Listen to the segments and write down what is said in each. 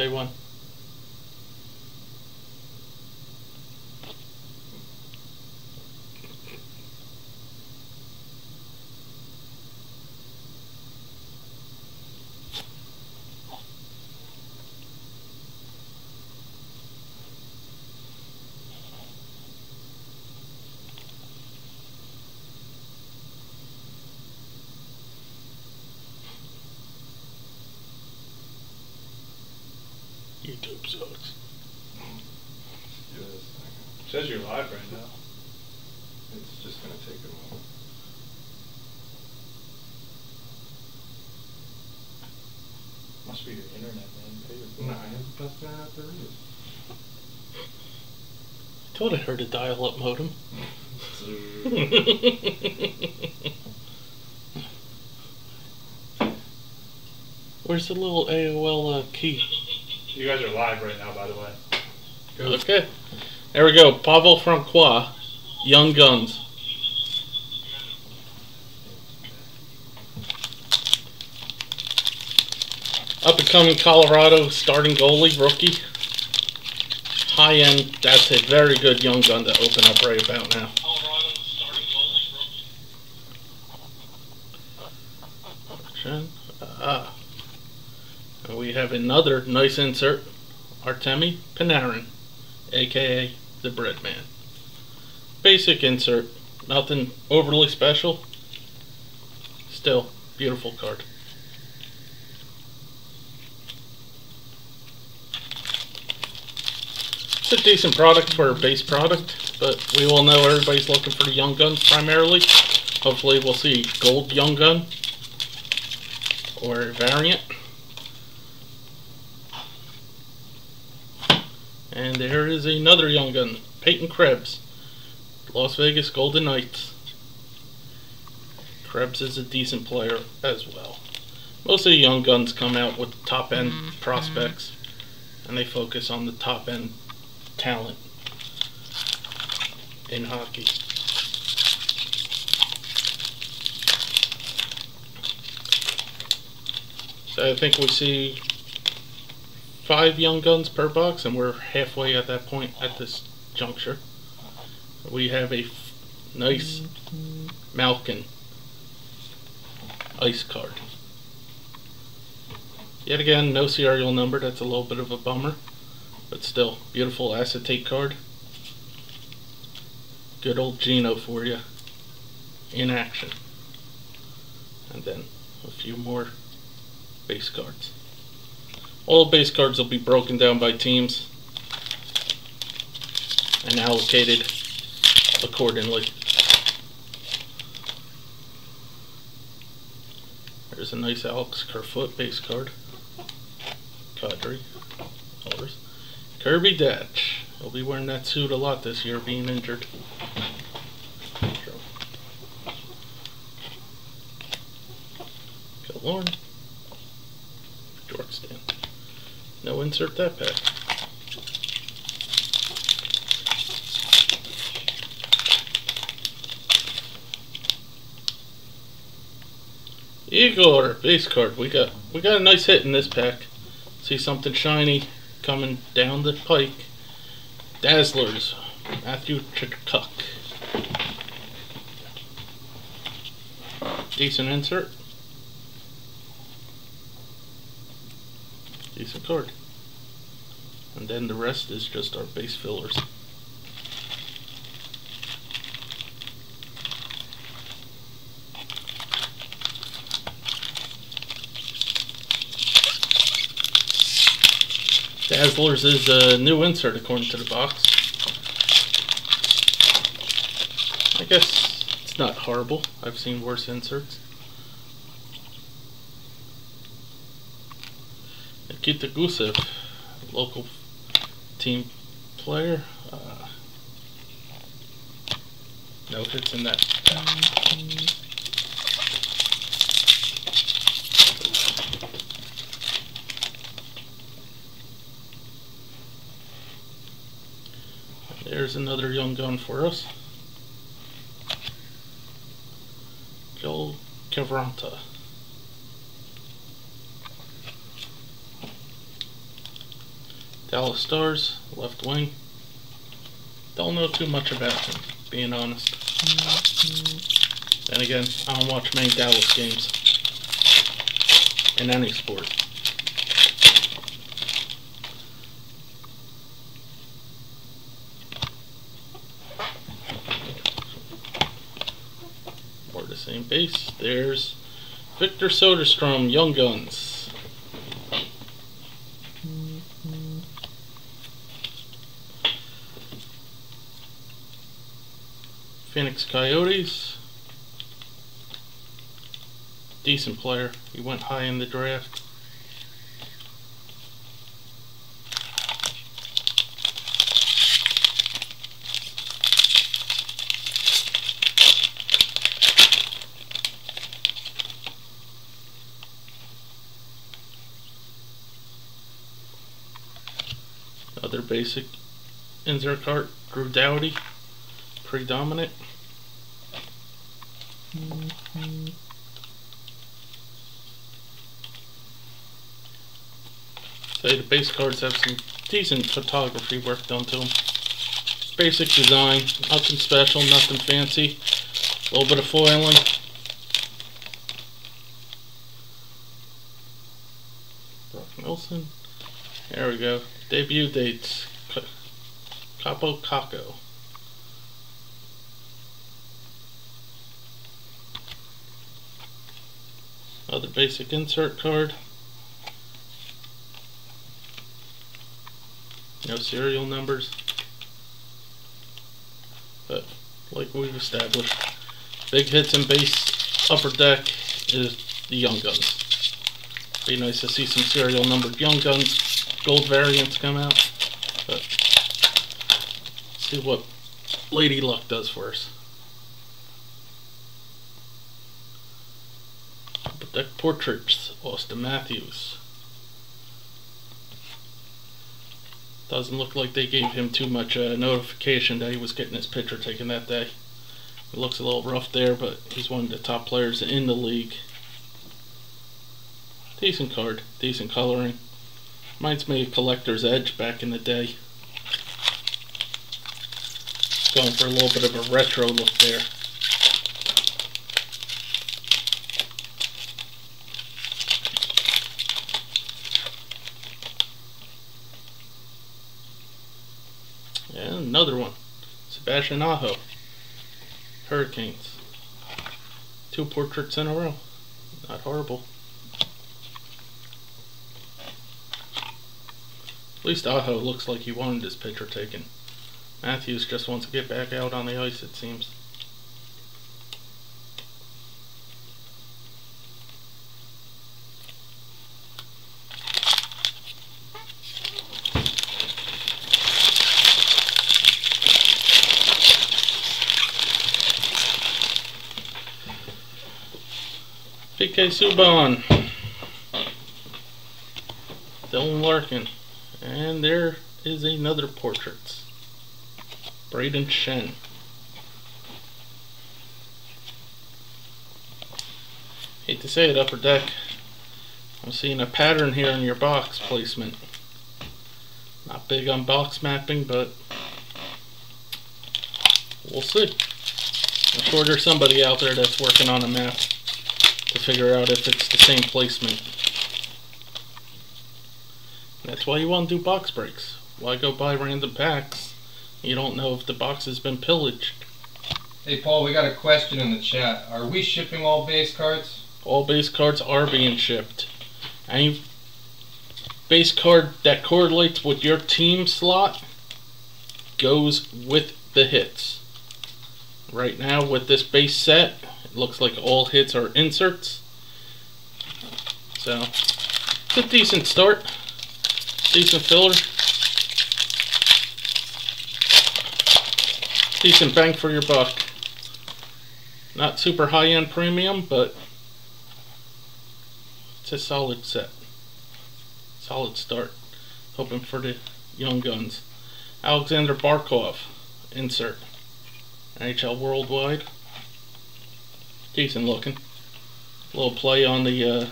They won. YouTube sucks. It says you're live right now. It's just going to take a moment. Must be your internet, man. Nah, that's not how to read it. I told I heard a dial-up modem. Where's the little AOL key? You guys are live right now, by the way. Go. Okay. There we go. Pavel Francois, Young Guns. Up-and-coming Colorado starting goalie, rookie. High-end. That's a very good young gun to open up right about now. Colorado starting goalie, rookie. Ah. We have another nice insert, Artemi Panarin, aka the Bread Man. Basic insert, nothing overly special, still beautiful card. It's a decent product for a base product, but we all know everybody's looking for the young guns primarily. Hopefully we'll see a gold young gun or a variant. And there is another young gun, Peyton Krebs, Las Vegas Golden Knights. Krebs is a decent player as well. Most of the young guns come out with top-end prospects, and they focus on the top-end talent in hockey. So I think we see 5 young guns per box, and we're halfway at that point at this juncture. We have a nice Malkin ice card. Yet again, no serial number. That's a little bit of a bummer, but still, beautiful acetate card. Good old Gino for you in action. And then a few more base cards. All base cards will be broken down by teams and allocated accordingly. There's a nice Alex Kerfoot base card. Kadri. Others. Kirby Dach. He'll be wearing that suit a lot this year, being injured. Good Lord. Jordan. No insert that pack. Igor base card. We got a nice hit in this pack. See something shiny coming down the pike. Dazzlers. Matthew Tkachuk. Decent insert. Decent card. And then the rest is just our base fillers. Dazzlers is a new insert according to the box. I guess it's not horrible. I've seen worse inserts. Nikita Gusev, local team player. No hits in that. There's another young gun for us. Joel Cavranta. Dallas Stars, left wing. Don't know too much about him, being honest. Then again, I don't watch many Dallas games in any sport. Or the same base. There's Victor Soderstrom, Young Guns. Phoenix Coyotes, decent player, he went high in the draft. Other basic insert card, Drew Doughty, pretty dominant. Say the base cards have some decent photography work done to them. Basic design, nothing special, nothing fancy. A little bit of foiling. Brock Nelson. There we go. Debut dates. Kaapo Kakko. Other basic insert card. No serial numbers. But like we've established, big hits in base upper deck is the Young Guns. Be nice to see some serial numbered Young Guns gold variants come out. But see what Lady Luck does for us. Deck portraits, Auston Matthews. Doesn't look like they gave him too much notification that he was getting his picture taken that day. It looks a little rough there, but he's one of the top players in the league. Decent card, decent coloring. Reminds me of Collector's Edge back in the day. Going for a little bit of a retro look there. Another one, Sebastian Aho, Hurricanes. Two portraits in a row, not horrible. At least Aho looks like he wanted his picture taken. Matthews just wants to get back out on the ice, it seems. PK Subban, Dylan Larkin, and there is another portrait, Brayden Schenn. Hate to say it, upper deck, I'm seeing a pattern here in your box placement. Not big on box mapping, but we'll see. I'm sure there's somebody out there that's working on a map to figure out if it's the same placement. That's why you want to do box breaks. Why go buy random packs? You don't know if the box has been pillaged. Hey Paul, we got a question in the chat. Are we shipping all base cards? All base cards are being shipped. Any base card that correlates with your team slot goes with the hits. Right now with this base set, it looks like all hits are inserts. So, it's a decent start. Decent filler. Decent bang for your buck. Not super high-end premium, but it's a solid set. Solid start. Hoping for the Young Guns. Alexander Barkov, insert. NHL Worldwide. Decent looking. A little play on the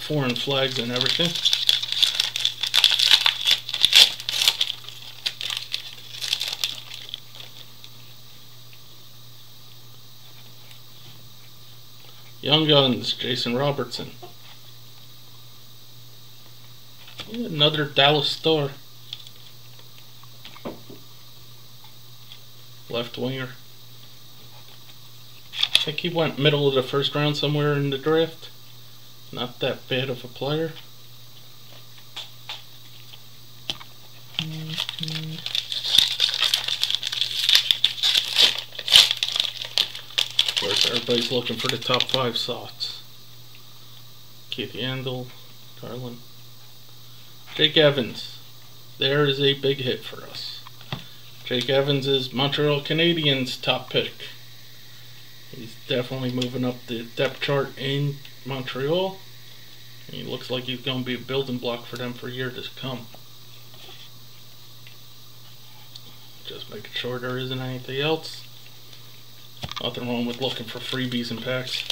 foreign flags and everything. Young Guns, Jason Robertson. Yeah, another Dallas Star. Left winger. I think he went middle of the first round somewhere in the draft. Not that bad of a player. Everybody's looking for the top 5 slots. Keith Yandel, Garland. Jake Evans. There is a big hit for us. Jake Evans is Montreal Canadiens' top pick. He's definitely moving up the depth chart in Montreal. He looks like he's going to be a building block for them for years to come. Just making sure there isn't anything else. Nothing wrong with looking for freebies and packs.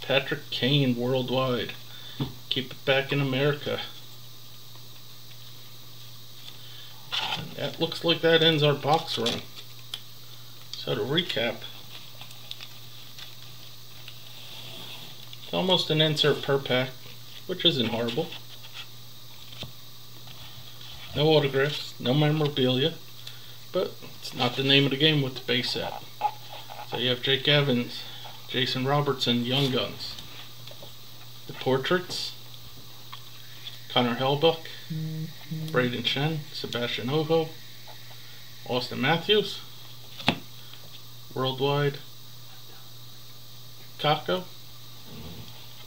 Patrick Kane worldwide. Keep it back in America. And that looks like that ends our box run. So to recap. It's almost an insert per pack. Which isn't horrible. No autographs, no memorabilia, but it's not the name of the game with the base set. So you have Jake Evans, Jason Robertson, Young Guns, the portraits, Connor Hellbuck, Brayden Schenn, Sebastian Aho, Auston Matthews, worldwide, Kakko,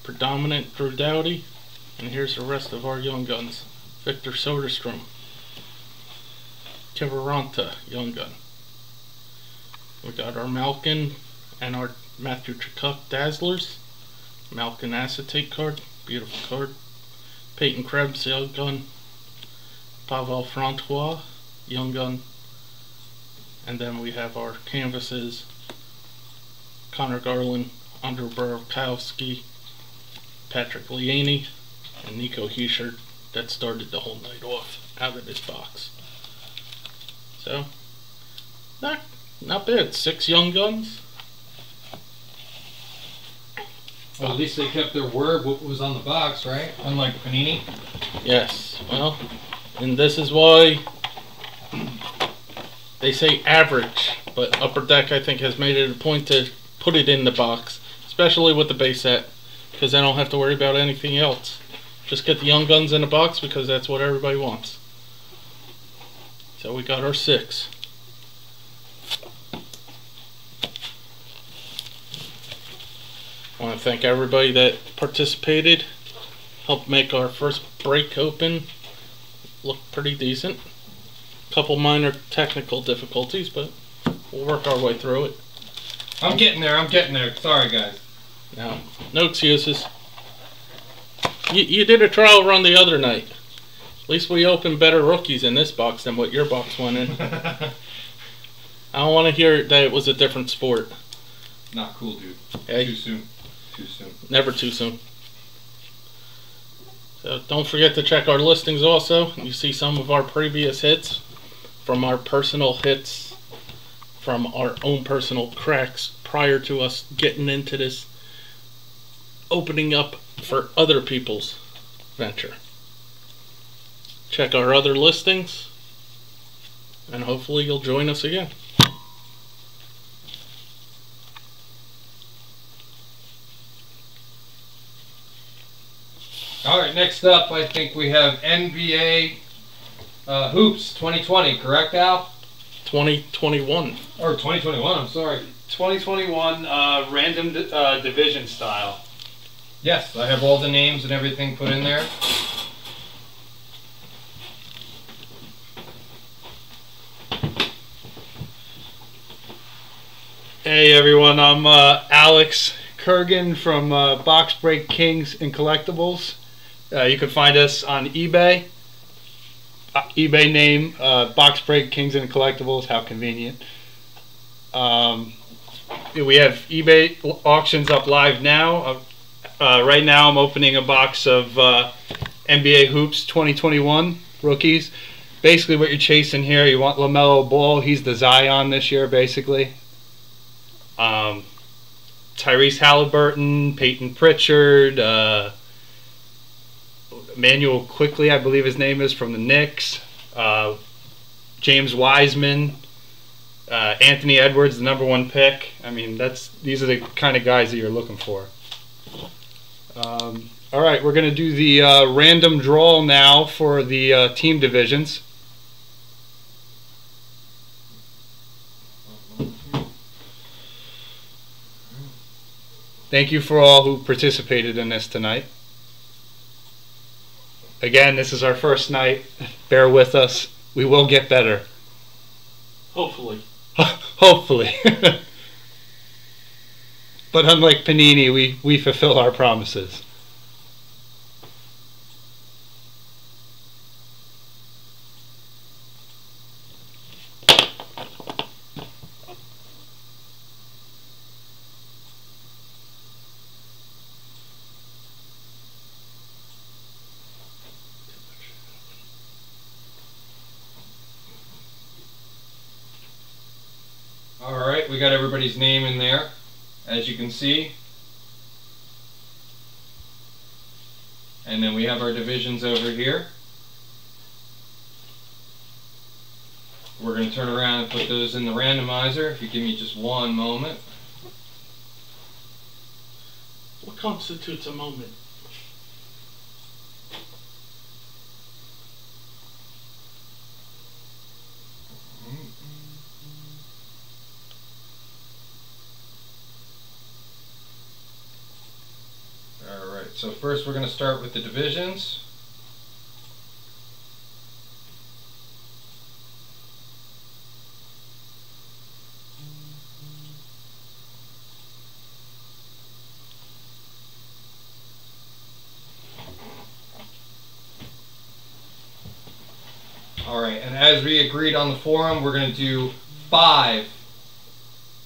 predominant Drew Doughty, and here's the rest of our Young Guns. Victor Soderstrom, Kiviranta, Young Gun. We got our Malkin and our Matthew Tkachuk Dazzlers. Malkin acetate card, beautiful card. Peyton Krebs, Young Gun. Pavel Francois, Young Gun. And then we have our canvases, Connor Garland, Andrew Borowkowski, Patrick Lianey, and Nico Heischer. That started the whole night off out of this box. So, not bad. 6 Young Guns. Well, at least they kept their word what was on the box, right? Unlike Panini. Yes. Well, and this is why they say average, but Upper Deck, I think, has made it a point to put it in the box, especially with the base set, because I don't have to worry about anything else. Just get the Young Guns in the box because that's what everybody wants. So we got our 6. I want to thank everybody that participated, helped make our first break open look pretty decent. A couple minor technical difficulties, but we'll work our way through it. I'm getting there. Sorry, guys. No excuses. You did a trial run the other night. At least we opened better rookies in this box than what your box went in. I don't want to hear that it was a different sport. Not cool, dude. Hey. Too soon. Never too soon. So don't forget to check our listings also. You see some of our previous hits from our personal hits, from our own personal cracks prior to us getting into this, opening up for other people's venture. Check our other listings, and hopefully you'll join us again. Alright, next up I think we have NBA Hoops 2020, correct, Al? 2021. Or 2021, I'm sorry. 2021 random division style. Yes, I have all the names and everything put in there. Hey everyone, I'm Alex Kerfoot from Box Break Kings and Collectibles. You can find us on eBay. eBay name, box break, Kings and Collectibles. How convenient. We have eBay auctions up live now. Right now I'm opening a box of NBA Hoops 2021 rookies. Basically what you're chasing here, you want LaMelo Ball. He's the Zion this year, basically. Tyrese Halliburton, Peyton Pritchard, Immanuel Quickley, I believe his name is, from the Knicks. James Wiseman, Anthony Edwards, the #1 pick. I mean, these are the kind of guys that you're looking for. All right, we're going to do the random draw now for the team divisions. Thank you for all who participated in this tonight. Again, this is our first night. Bear with us. We will get better. Hopefully. Hopefully. But unlike Panini, we fulfill our promises. We got everybody's name in there, as you can see, and then we have our divisions over here. We're going to turn around and put those in the randomizer. If you give me just one moment. What constitutes a moment? So first we're going to start with the divisions. Alright, and as we agreed on the forum, we're going to do 5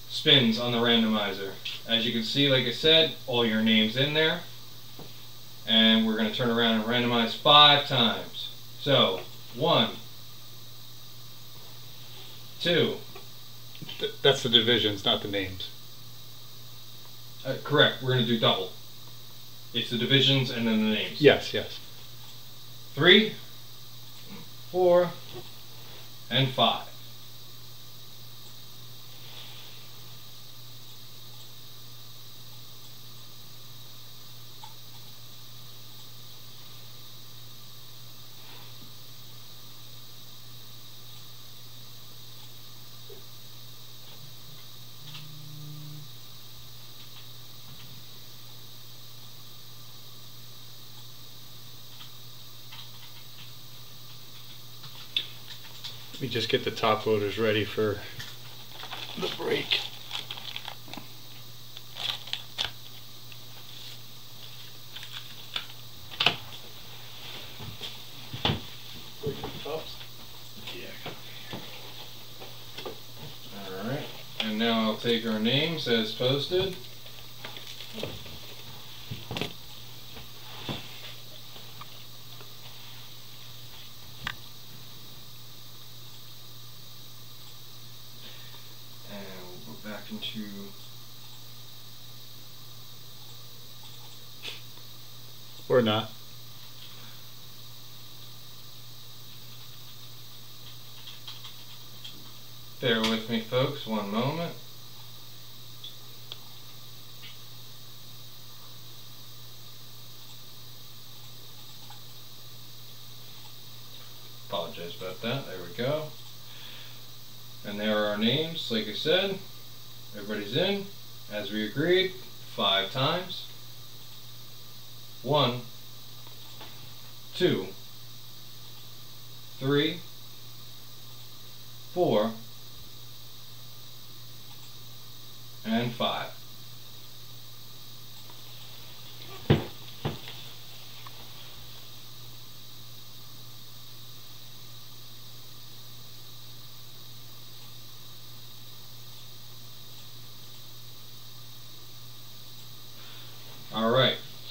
spins on the randomizer. As you can see, like I said, all your names in there. And we're going to turn around and randomize 5 times. So, 1, 2. That's the divisions, not the names. Correct. We're going to do double. It's the divisions and then the names. Yes, yes. 3, 4, and 5. Let me just get the top loaders ready for the break. Break the tops? Yeah. Alright, and now I'll take our names as posted. Or not. Bear with me, folks, one moment. Apologize about that. There we go. And there are our names, like I said. Everybody's in, as we agreed, 5 times. 1, 2, 3, 4, and 5.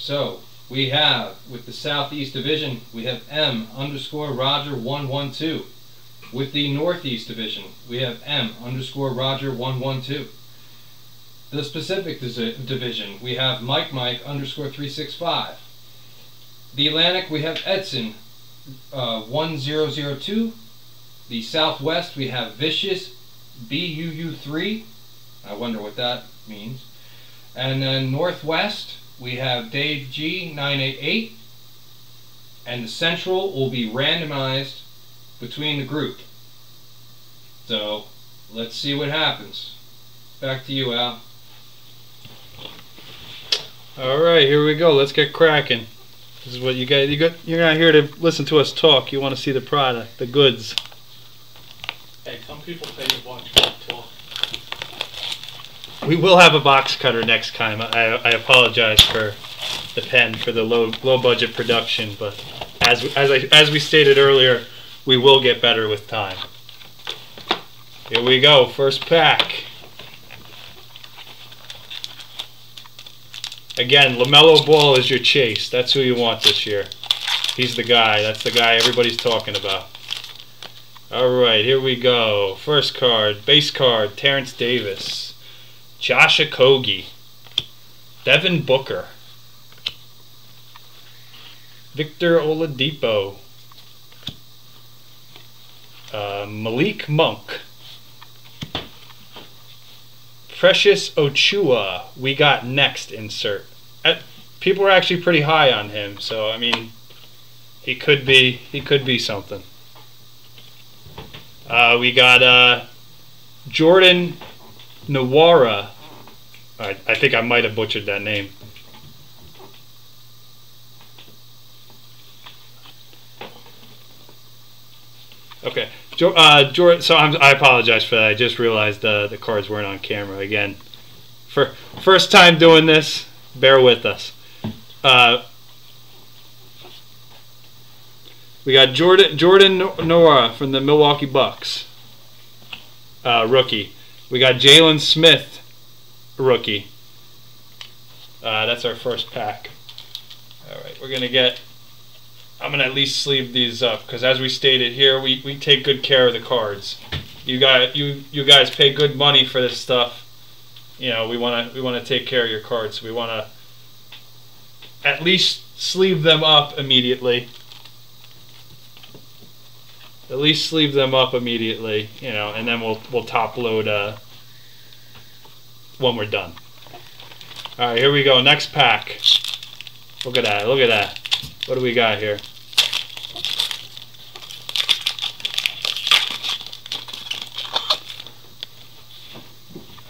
So we have, with the Southeast Division, we have M_Roger112. With the Northeast Division, we have M_Roger112. The Pacific Division, we have Mike_365. The Atlantic, we have Edson 1002. The Southwest, we have Vicious BUU3. I wonder what that means. And then Northwest, we have Dave G988. And the Central will be randomized between the group. So let's see what happens. Back to you, Al. All right, here we go. Let's get cracking. This is what you guys, you're not here to listen to us talk. You want to see the product, the goods. Hey, some people say you watch me talk. We will have a box cutter next time. I apologize for the pen for the low budget production, but as we stated earlier, we will get better with time. Here we go. First pack. Again, LaMelo Ball is your chase. That's who you want this year. He's the guy. That's the guy everybody's talking about. Alright, here we go. First card, base card, Terrence Davis. Josh Okogie. Devin Booker. Victor Oladipo. Malik Monk. Precious Achiuwa, we got next insert. People are actually pretty high on him, so I mean, he could be something. We got Jordan Nwora. I think I might have butchered that name. Okay. Jordan, so I apologize for that. I just realized the cards weren't on camera again. For first time doing this, bear with us. We got Jordan Nwora from the Milwaukee Bucks, rookie. We got Jalen Smith, rookie. That's our first pack. All right, we're gonna get. I'm going to at least sleeve these up because, as we stated here, we take good care of the cards. You guys pay good money for this stuff. You know, we want to take care of your cards. So we want to at least sleeve them up immediately. At least sleeve them up immediately, you know, and then we'll top load when we're done. All right, here we go. Next pack. Look at that. Look at that. What do we got here?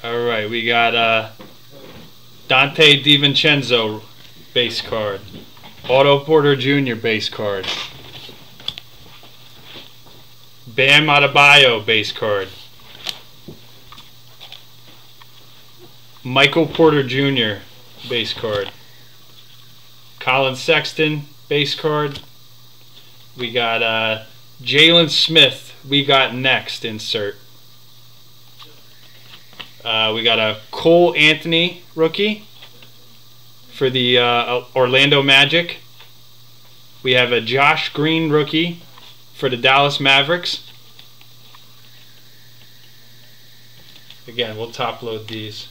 All right, we got Dante DiVincenzo base card, Otto Porter Jr. base card, Bam Adebayo base card, Michael Porter Jr. base card, Colin Sexton base card. We got Jalen Smith. We got next insert. We got a Cole Anthony rookie for the Orlando Magic. We have a Josh Green rookie for the Dallas Mavericks. Again, we'll top load these.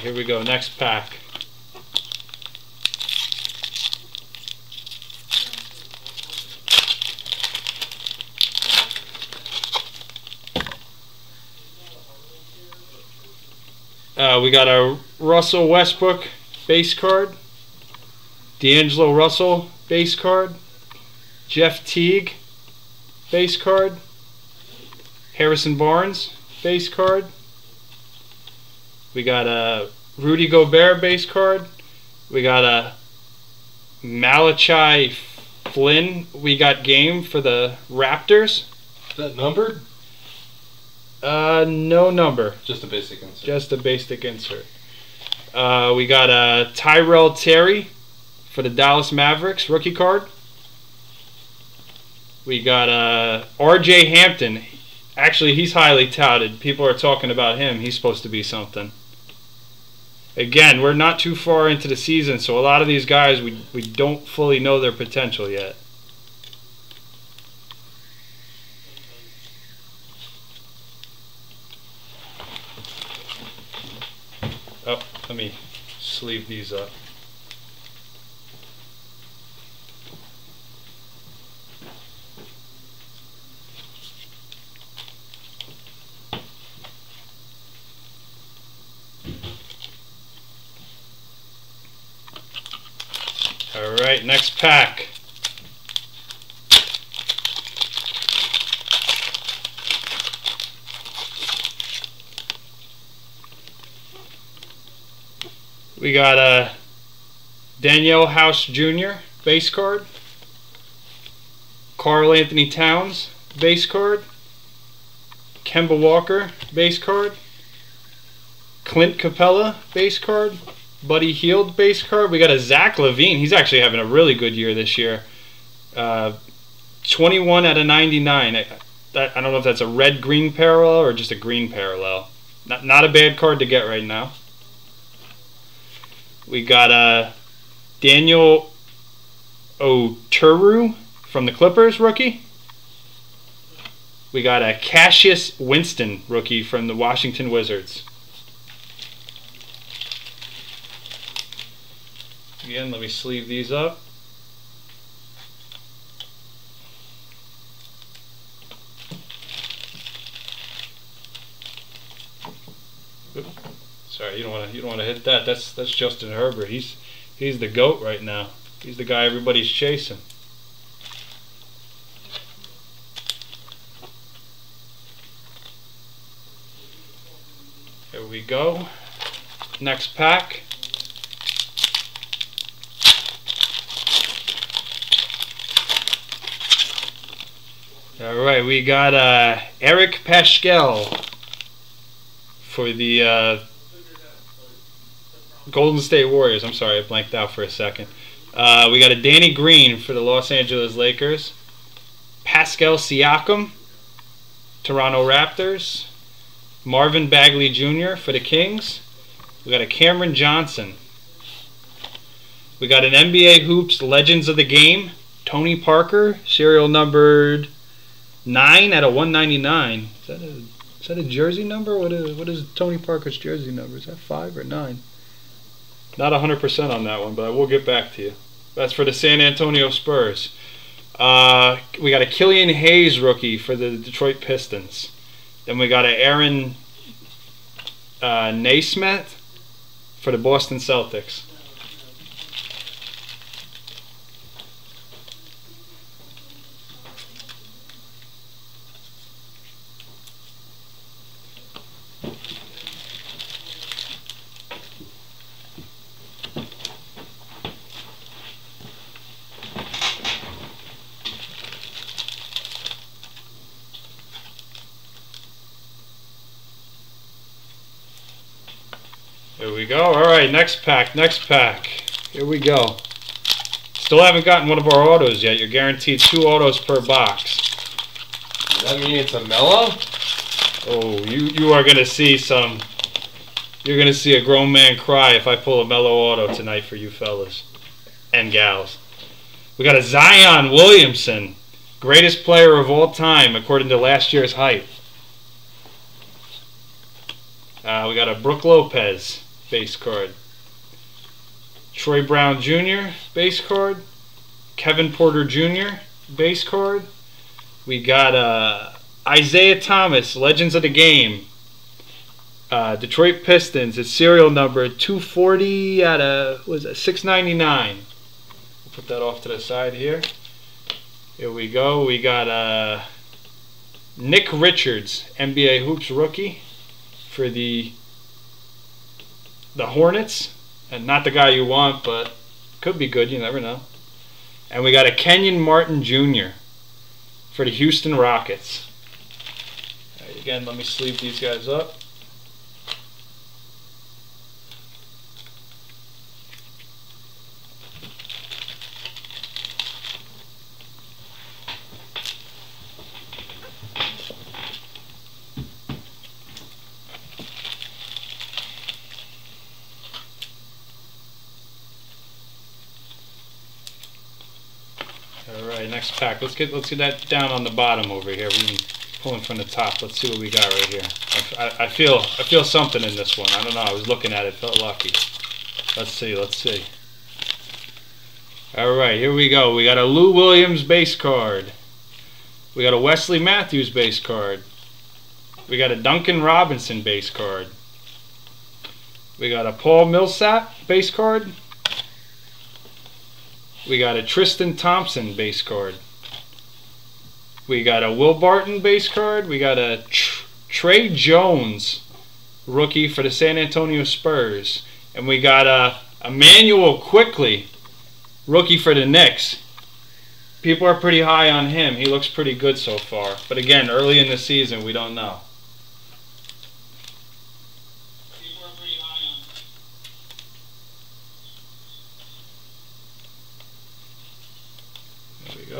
Here we go, next pack. We got a Russell Westbrook base card, D'Angelo Russell base card, Jeff Teague base card, Harrison Barnes base card. We got a Rudy Gobert base card. We got a Malachi Flynn. We got game for the Raptors. Is that numbered? No number. Just a basic insert. Just a basic insert. We got Tyrell Terry for the Dallas Mavericks, rookie card. We got R.J. Hampton. Actually, he's highly touted. People are talking about him. He's supposed to be something. Again, we're not too far into the season, so a lot of these guys, we don't fully know their potential yet. Oh, let me sleeve these up. All right, next pack. We got a Danielle House Jr. base card, Karl Anthony Towns base card, Kemba Walker base card, Clint Capella base card, Buddy Hield base card. We got a Zach LaVine. He's actually having a really good year this year. 21 out of 99. I don't know if that's a red-green parallel or just a green parallel. Not a bad card to get right now. We got Daniel Oturu from the Clippers, rookie. We got a Cassius Winston, rookie, from the Washington Wizards. Again, let me sleeve these up. Oops. Sorry, you don't want to hit that. That's Justin Herbert. He's the GOAT right now. He's the guy everybody's chasing. Here we go. Next pack. All right, we got Eric Paschal for the Golden State Warriors. I'm sorry, I blanked out for a second. We got a Danny Green for the Los Angeles Lakers. Pascal Siakam, Toronto Raptors. Marvin Bagley Jr. for the Kings. We got a Cameron Johnson. We got an NBA Hoops Legends of the Game, Tony Parker, serial numbered 9 out of 199. Is that a jersey number? What is Tony Parker's jersey number? Is that 5 or 9? Not 100% on that one, but I will get back to you. That's for the San Antonio Spurs. We got a Killian Hayes rookie for the Detroit Pistons. Then we got an Aaron Naismith for the Boston Celtics. There we go. All right, next pack, next pack. Here we go. Still haven't gotten one of our autos yet. You're guaranteed 2 autos per box. Does that mean it's a mellow? Oh, you are gonna see some. You're gonna see a grown man cry if I pull a mellow auto tonight for you fellas and gals. We got a Zion Williamson, greatest player of all time according to last year's hype. We got a Brook Lopez base card, Troy Brown Jr. base card, Kevin Porter Jr. base card. We got Isaiah Thomas, Legends of the Game, Detroit Pistons. It's serial number 240 out of 699. We'll put that off to the side here. Here we go. We got Nick Richards, NBA Hoops rookie for the Hornets, and not the guy you want, but could be good. You never know. And we got a Kenyon Martin Jr. for the Houston Rockets. There you Again, let me sleeve these guys up. Next pack. Let's get that down on the bottom over here. We can pull in from the top. Let's see what we got right here. I feel something in this one. I don't know. I was looking at it. Felt lucky. Let's see. All right, here we go. We got a Lou Williams base card. We got a Wesley Matthews base card. We got a Duncan Robinson base card. We got a Paul Millsap base card. We got a Tristan Thompson base card. We got a Will Barton base card. We got a Trey Jones rookie for the San Antonio Spurs. And we got a Immanuel Quickley rookie for the Knicks. People are pretty high on him. He looks pretty good so far. But again, early in the season, we don't know.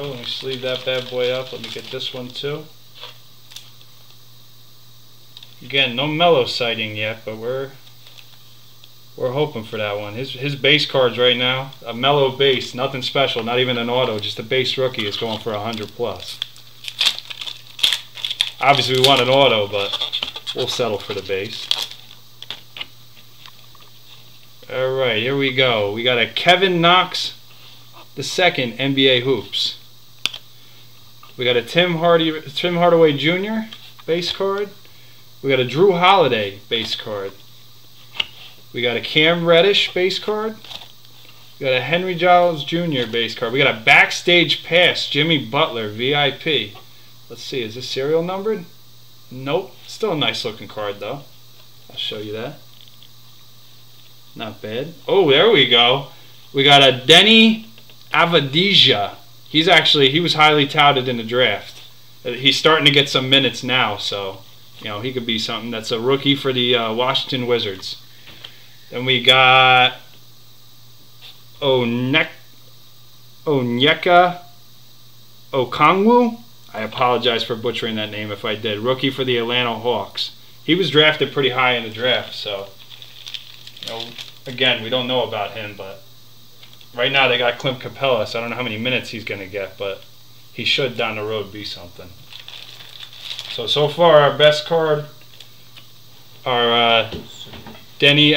Let me sleeve that bad boy up. Let me get this one too. Again, no Melo sighting yet, but we're hoping for that one. His base cards right now, a Melo base, nothing special, not even an auto, just a base rookie is going for 100+. Obviously, we want an auto, but we'll settle for the base. All right, here we go. We got a Kevin Knox II NBA Hoops. We got a Tim Hardaway Jr. base card. We got a Drew Holiday base card. We got a Cam Reddish base card. We got a Henry Giles Jr. base card. We got a Backstage Pass, Jimmy Butler, VIP. Let's see, is this serial numbered? Nope. Still a nice looking card though. I'll show you that. Not bad. Oh, there we go. We got a Denny Avdija. He was highly touted in the draft. He's starting to get some minutes now, so you know he could be something. That's a rookie for the Washington Wizards. Then we got Onyeka Okongwu. I apologize for butchering that name if I did. Rookie for the Atlanta Hawks. He was drafted pretty high in the draft, so you know, again, we don't know about him, but right now they got Clint Capella, so I don't know how many minutes he's going to get, but he should down the road be something. So far our best card are Denny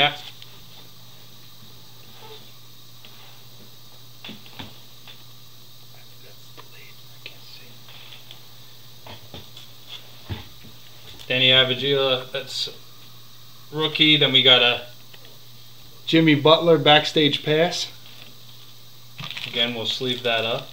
Avdija, that's rookie. Then we got a Jimmy Butler Backstage Pass. Again, we'll sleeve that up.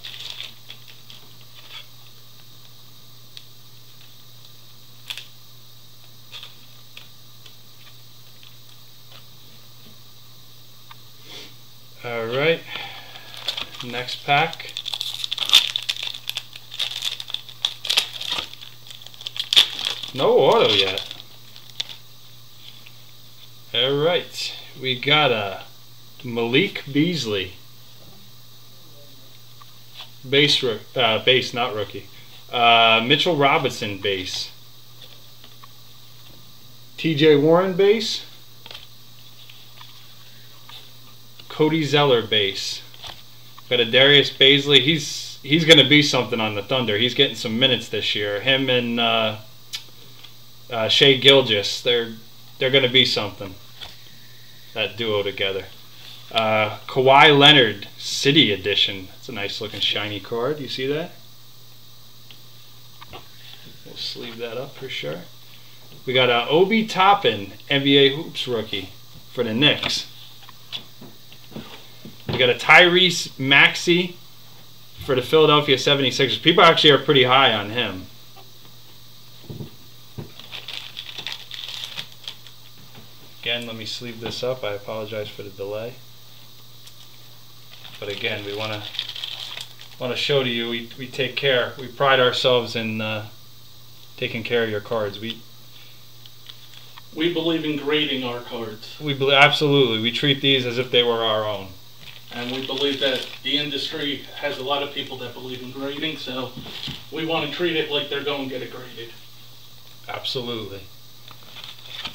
All right, next pack. No auto yet. All right, we got a Malik Beasley. Base, not rookie. Mitchell Robinson base. TJ Warren base. Cody Zeller base. Got a Darius Bazley. He's gonna be something on the Thunder. He's getting some minutes this year. Him and Shai Gilgeous. They're gonna be something. That duo together. Kawhi Leonard City Edition. That's a nice looking shiny card. You see that? We'll sleeve that up for sure. We got a Obi Toppin NBA Hoops rookie for the Knicks. We got a Tyrese Maxey for the Philadelphia 76ers. People actually are pretty high on him. Again, let me sleeve this up. I apologize for the delay. But again, we want to show to you we take care. We pride ourselves in taking care of your cards. We We believe in grading our cards. Absolutely. We treat these as if they were our own. And we believe that the industry has a lot of people that believe in grading, so we want to treat it like they're going to get it graded. Absolutely.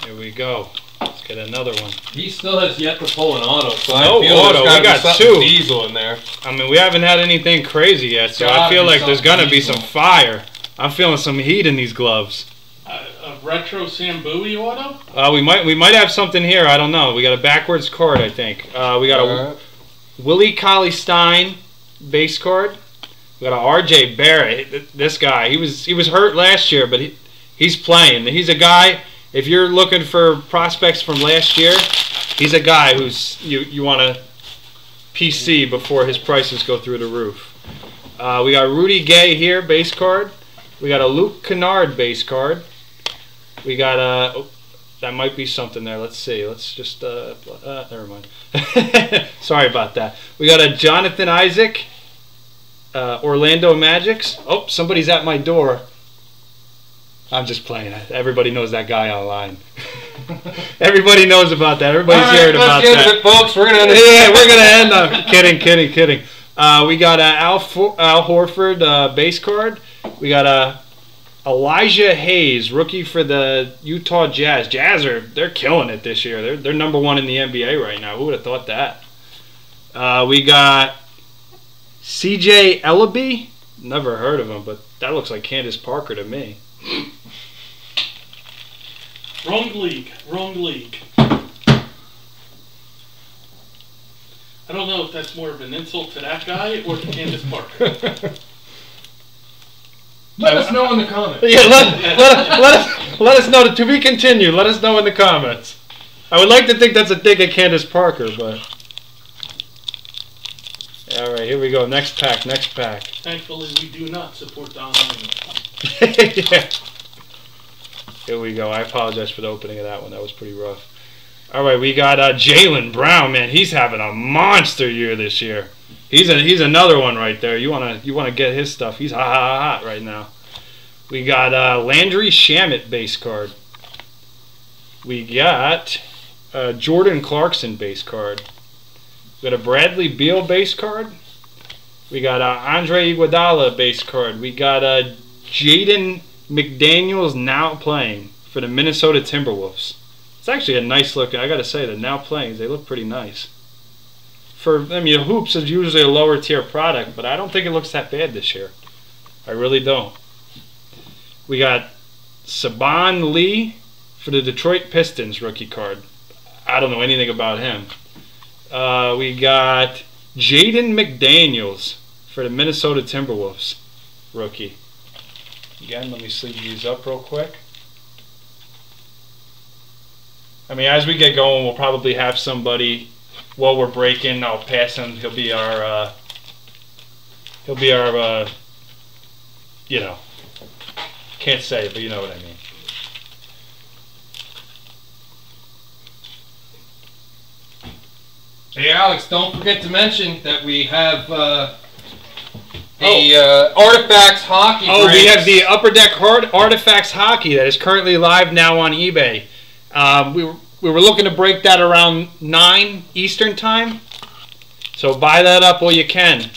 Here we go. Let's get another one. He still has yet to pull an auto. So no auto. We got two diesel in there. I mean, we haven't had anything crazy yet, so I feel like there's going to be some fire. I'm feeling some heat in these gloves. A retro Sam Bowie auto? We might have something here. I don't know. We got a backwards card, I think. We got a Willie Cauley-Stein base card. We got a RJ Barrett. This guy, he was hurt last year, but he's playing. He's a guy. If you're looking for prospects from last year, he's a guy who's you want to PC before his prices go through the roof. We got Rudy Gay here, base card. We got a Luke Kennard base card. We got a... Oh, that might be something there. Let's see. Let's just... never mind. Sorry about that. We got a Jonathan Isaac, Orlando Magics. Oh, somebody's at my door. I'm just playing. Everybody knows that guy online. Everybody knows about that. Everybody's heard about that. Let's get it, folks. We're gonna end it. Yeah, we're gonna end up. Kidding. We got Al Horford base card. We got Elijah Hayes, rookie for the Utah Jazz. Jazz they're killing it this year. They're number one in the NBA right now. Who would have thought that? We got C.J. Ellaby. Never heard of him, but that looks like Candace Parker to me. Wrong league. I don't know if that's more of an insult to that guy or to Candace Parker. Let us know in the comments. Yeah, let us know to be continued. Let us know in the comments. I would like to think that's a dig at Candace Parker, but all right, here we go. Next pack. Thankfully, we do not support the online. Yeah. Here we go. I apologize for the opening of that one. That was pretty rough. All right, we got Jaylen Brown. Man, he's having a monster year this year. He's another one right there. You wanna get his stuff. He's hot right now. We got Landry Shamet base card. We got Jordan Clarkson base card. We got a Bradley Beal base card. We got Andre Iguodala base card. We got Jaden McDaniels now playing for the Minnesota Timberwolves. It's actually a nice look. I gotta say that now playing, they look pretty nice. Hoops is usually a lower tier product, but I don't think it looks that bad this year. I really don't. We got Saban Lee for the Detroit Pistons rookie card. I don't know anything about him. We got Jaden McDaniels for the Minnesota Timberwolves rookie. Again, let me sleeve these up real quick. I mean, as we get going, we'll probably have somebody... While we're breaking, I'll pass him. He'll be our, can't say it, but you know what I mean. Hey, Alex, don't forget to mention that we have Artifacts Hockey. Oh, we have the Upper Deck Artifacts Hockey that is currently live now on eBay. We were looking to break that around 9 Eastern time, so buy that up while you can.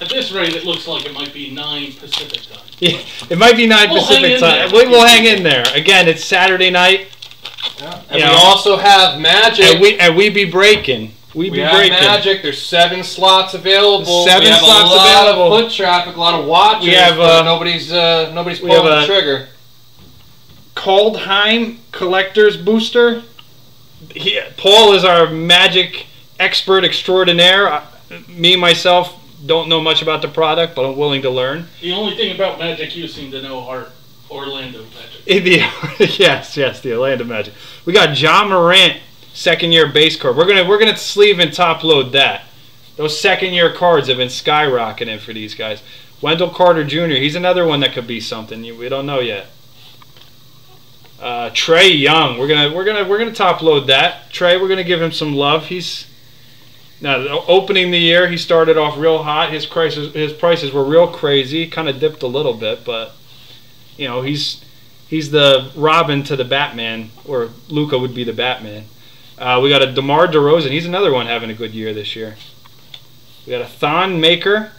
At this rate, it looks like it might be 9 Pacific time. Yeah, it might be 9 Pacific time. We'll hang in there. Again, it's Saturday night. Yeah. And we also have Magic. And we be breaking. We have Magic. There's 7 slots available. We have a lot of foot traffic, a lot of watchers. Nobody's pulling the trigger. Kaldheim Collector's Booster. Paul is our Magic expert extraordinaire. Me, myself, don't know much about the product, but I'm willing to learn. The only thing about Magic you seem to know are Orlando Magic. Yes, the Orlando Magic. We got Ja Morant, second-year base card. We're gonna sleeve and top-load that. Those second-year cards have been skyrocketing for these guys. Wendell Carter Jr., he's another one that could be something. We don't know yet. Trey Young, we're gonna top load that. Trey, we're gonna give him some love. Opening the year, he started off real hot. His prices were real crazy. Kind of dipped a little bit, but He's the Robin to the Batman, or Luka would be the Batman. We got a DeMar DeRozan. He's another one having a good year this year. We got a Thon Maker.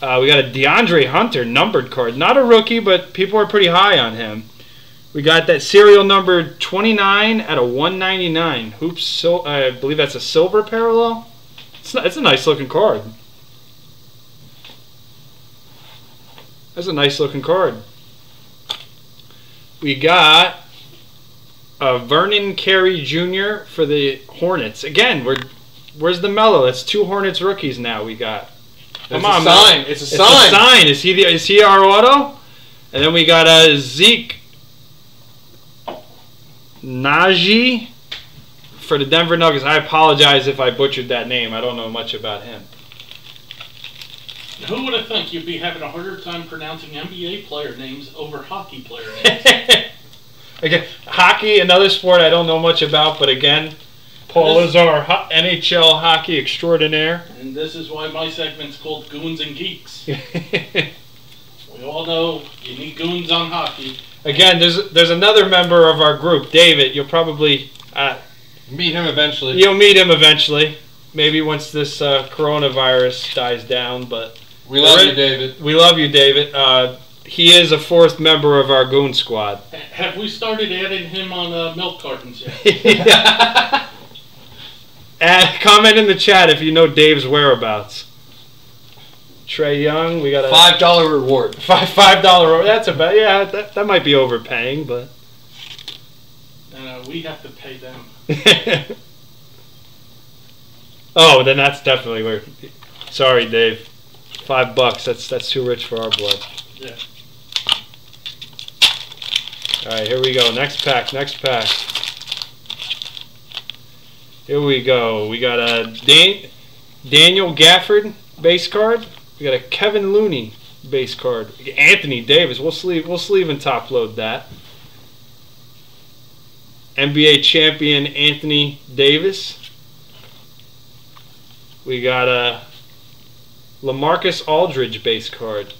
We got a DeAndre Hunter numbered card. Not a rookie, but people are pretty high on him. We got that serial number 29 out of 199. Hoops, so, I believe that's a silver parallel. It's a nice looking card. That's a nice looking card. We got Vernon Carey Jr. for the Hornets. Again, where's the Mello? That's two Hornets rookies now we got. Come on, man. It's a sign. It's a sign. Is he our auto? And then we got a Zeke Naji for the Denver Nuggets. I apologize if I butchered that name. I don't know much about him. Who would have thought you'd be having a harder time pronouncing NBA player names over hockey player names? Again, hockey, another sport I don't know much about, but again, Paul Lazar, NHL hockey extraordinaire. And this is why my segment's called Goons and Geeks. We all know you need goons on hockey. Again, there's another member of our group, David. You'll probably meet him eventually. You'll meet him eventually. Maybe once this coronavirus dies down, but we love you, David. We love you, David. He is a fourth member of our goon squad. Have we started adding him on milk cartons yet? Comment in the chat if you know Dave's whereabouts. Trey Young, we got a $5 reward. $5 reward. That's about that might be overpaying, but no, we have to pay them. Oh, then that's definitely weird. Sorry, Dave. $5. That's too rich for our blood. Yeah. All right, here we go. Next pack. Next pack. Here we go. We got a Daniel Gafford base card. We got a Kevin Looney base card. Anthony Davis. We'll sleeve and top load that. NBA champion Anthony Davis. We got a LaMarcus Aldridge base card.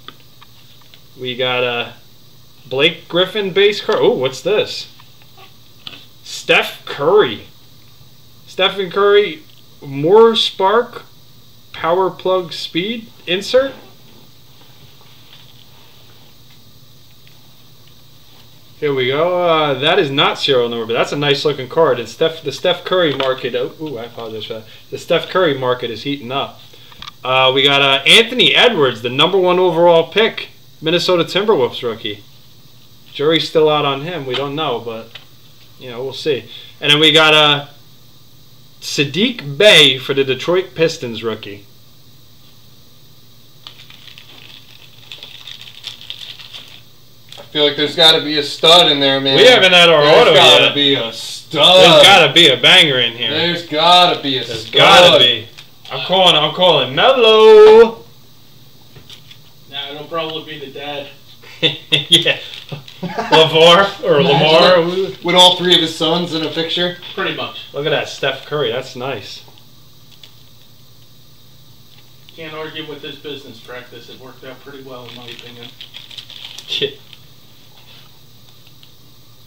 We got a Blake Griffin base card. Oh, what's this? Steph Curry. Stephen Curry, more spark, power plug speed, insert. Here we go. That is not serial number, but that's a nice looking card. And the Steph Curry market. Ooh, I apologize for that. The Steph Curry market is heating up. We got Anthony Edwards, the #1 overall pick, Minnesota Timberwolves rookie. Jury's still out on him. We don't know, but you know, we'll see. And then we got Sadiq Bey for the Detroit Pistons rookie. I feel like there's got to be a stud in there, man. We haven't had our auto yet. There's got to be a stud. There's got to be a banger in here. There's got to be a stud. There's got to be. I'm calling Melo. Now it'll probably be the dad. Yeah. Lamar. With all three of his sons in a picture. Pretty much. Look at that, Steph Curry. That's nice. Can't argue with his business practice. It worked out pretty well, in my opinion. Yeah.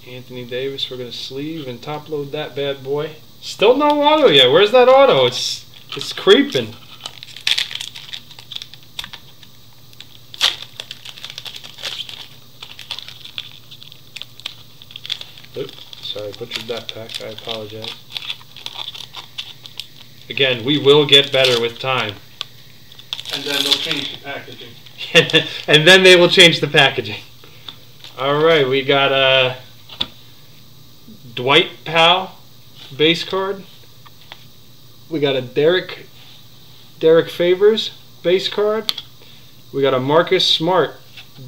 Anthony Davis, we're going to sleeve and top load that bad boy. Still no auto yet. Where's that auto? It's creeping. Oops, sorry, butchered that pack. I apologize. Again, we will get better with time. And then they'll change the packaging. And then they will change the packaging. All right, we got a Dwight Powell base card. We got a Derek Favors base card. We got a Marcus Smart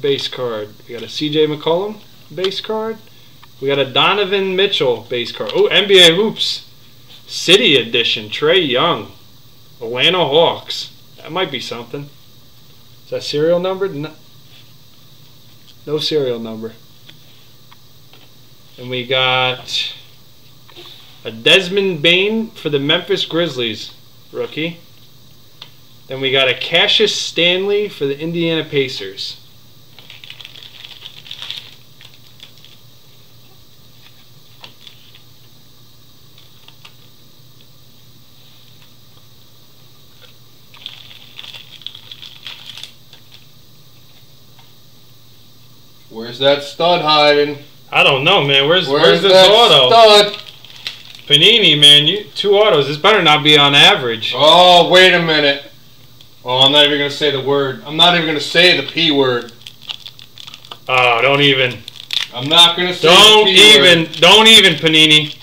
base card. We got a CJ McCollum base card. We got a Donovan Mitchell base card. Oh, NBA Hoops City Edition. Trey Young, Atlanta Hawks. That might be something. Is that serial numbered? No serial number. And we got a Desmond Bain for the Memphis Grizzlies rookie. Then we got a Cassius Stanley for the Indiana Pacers. Where's that stud hiding? I don't know, man. Where's this that auto? Stud? Panini, man. You, 2 autos. This better not be on average. Oh, wait a minute. Oh, I'm not even going to say the word. I'm not even going to say the P word. Oh, don't even. I'm not going to say the P word. Don't even, Panini.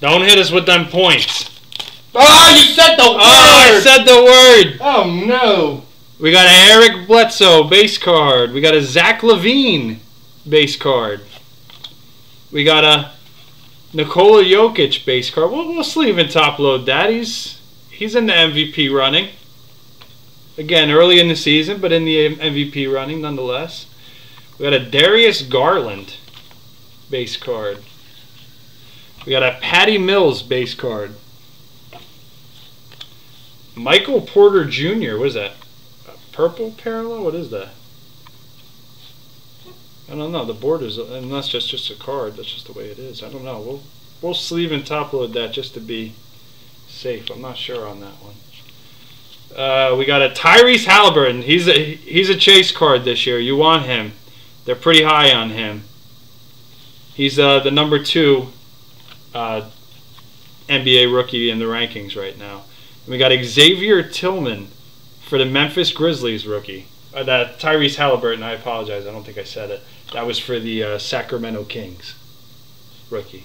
Don't hit us with them points. Oh, you said the word. Oh, I said the word. Oh, no. We got an Eric Bledsoe base card. We got a Zach LaVine base card. We got a Nikola Jokic base card. We'll sleeve and top load that. He's in the MVP running. Again, early in the season, but in the MVP running nonetheless. We got a Darius Garland base card. We got a Patty Mills base card. Michael Porter Jr. What is that? A purple parallel? What is that? I don't know. The board is, and that's just a card. That's just the way it is. I don't know. We'll sleeve and top load that just to be safe. I'm not sure on that one. We got a Tyrese Halliburton. He's a chase card this year. You want him. They're pretty high on him. He's the number 2. NBA rookie in the rankings right now. And we got Xavier Tillman for the Memphis Grizzlies rookie. That Tyrese Halliburton, I apologize, I don't think I said it. That was for the Sacramento Kings rookie.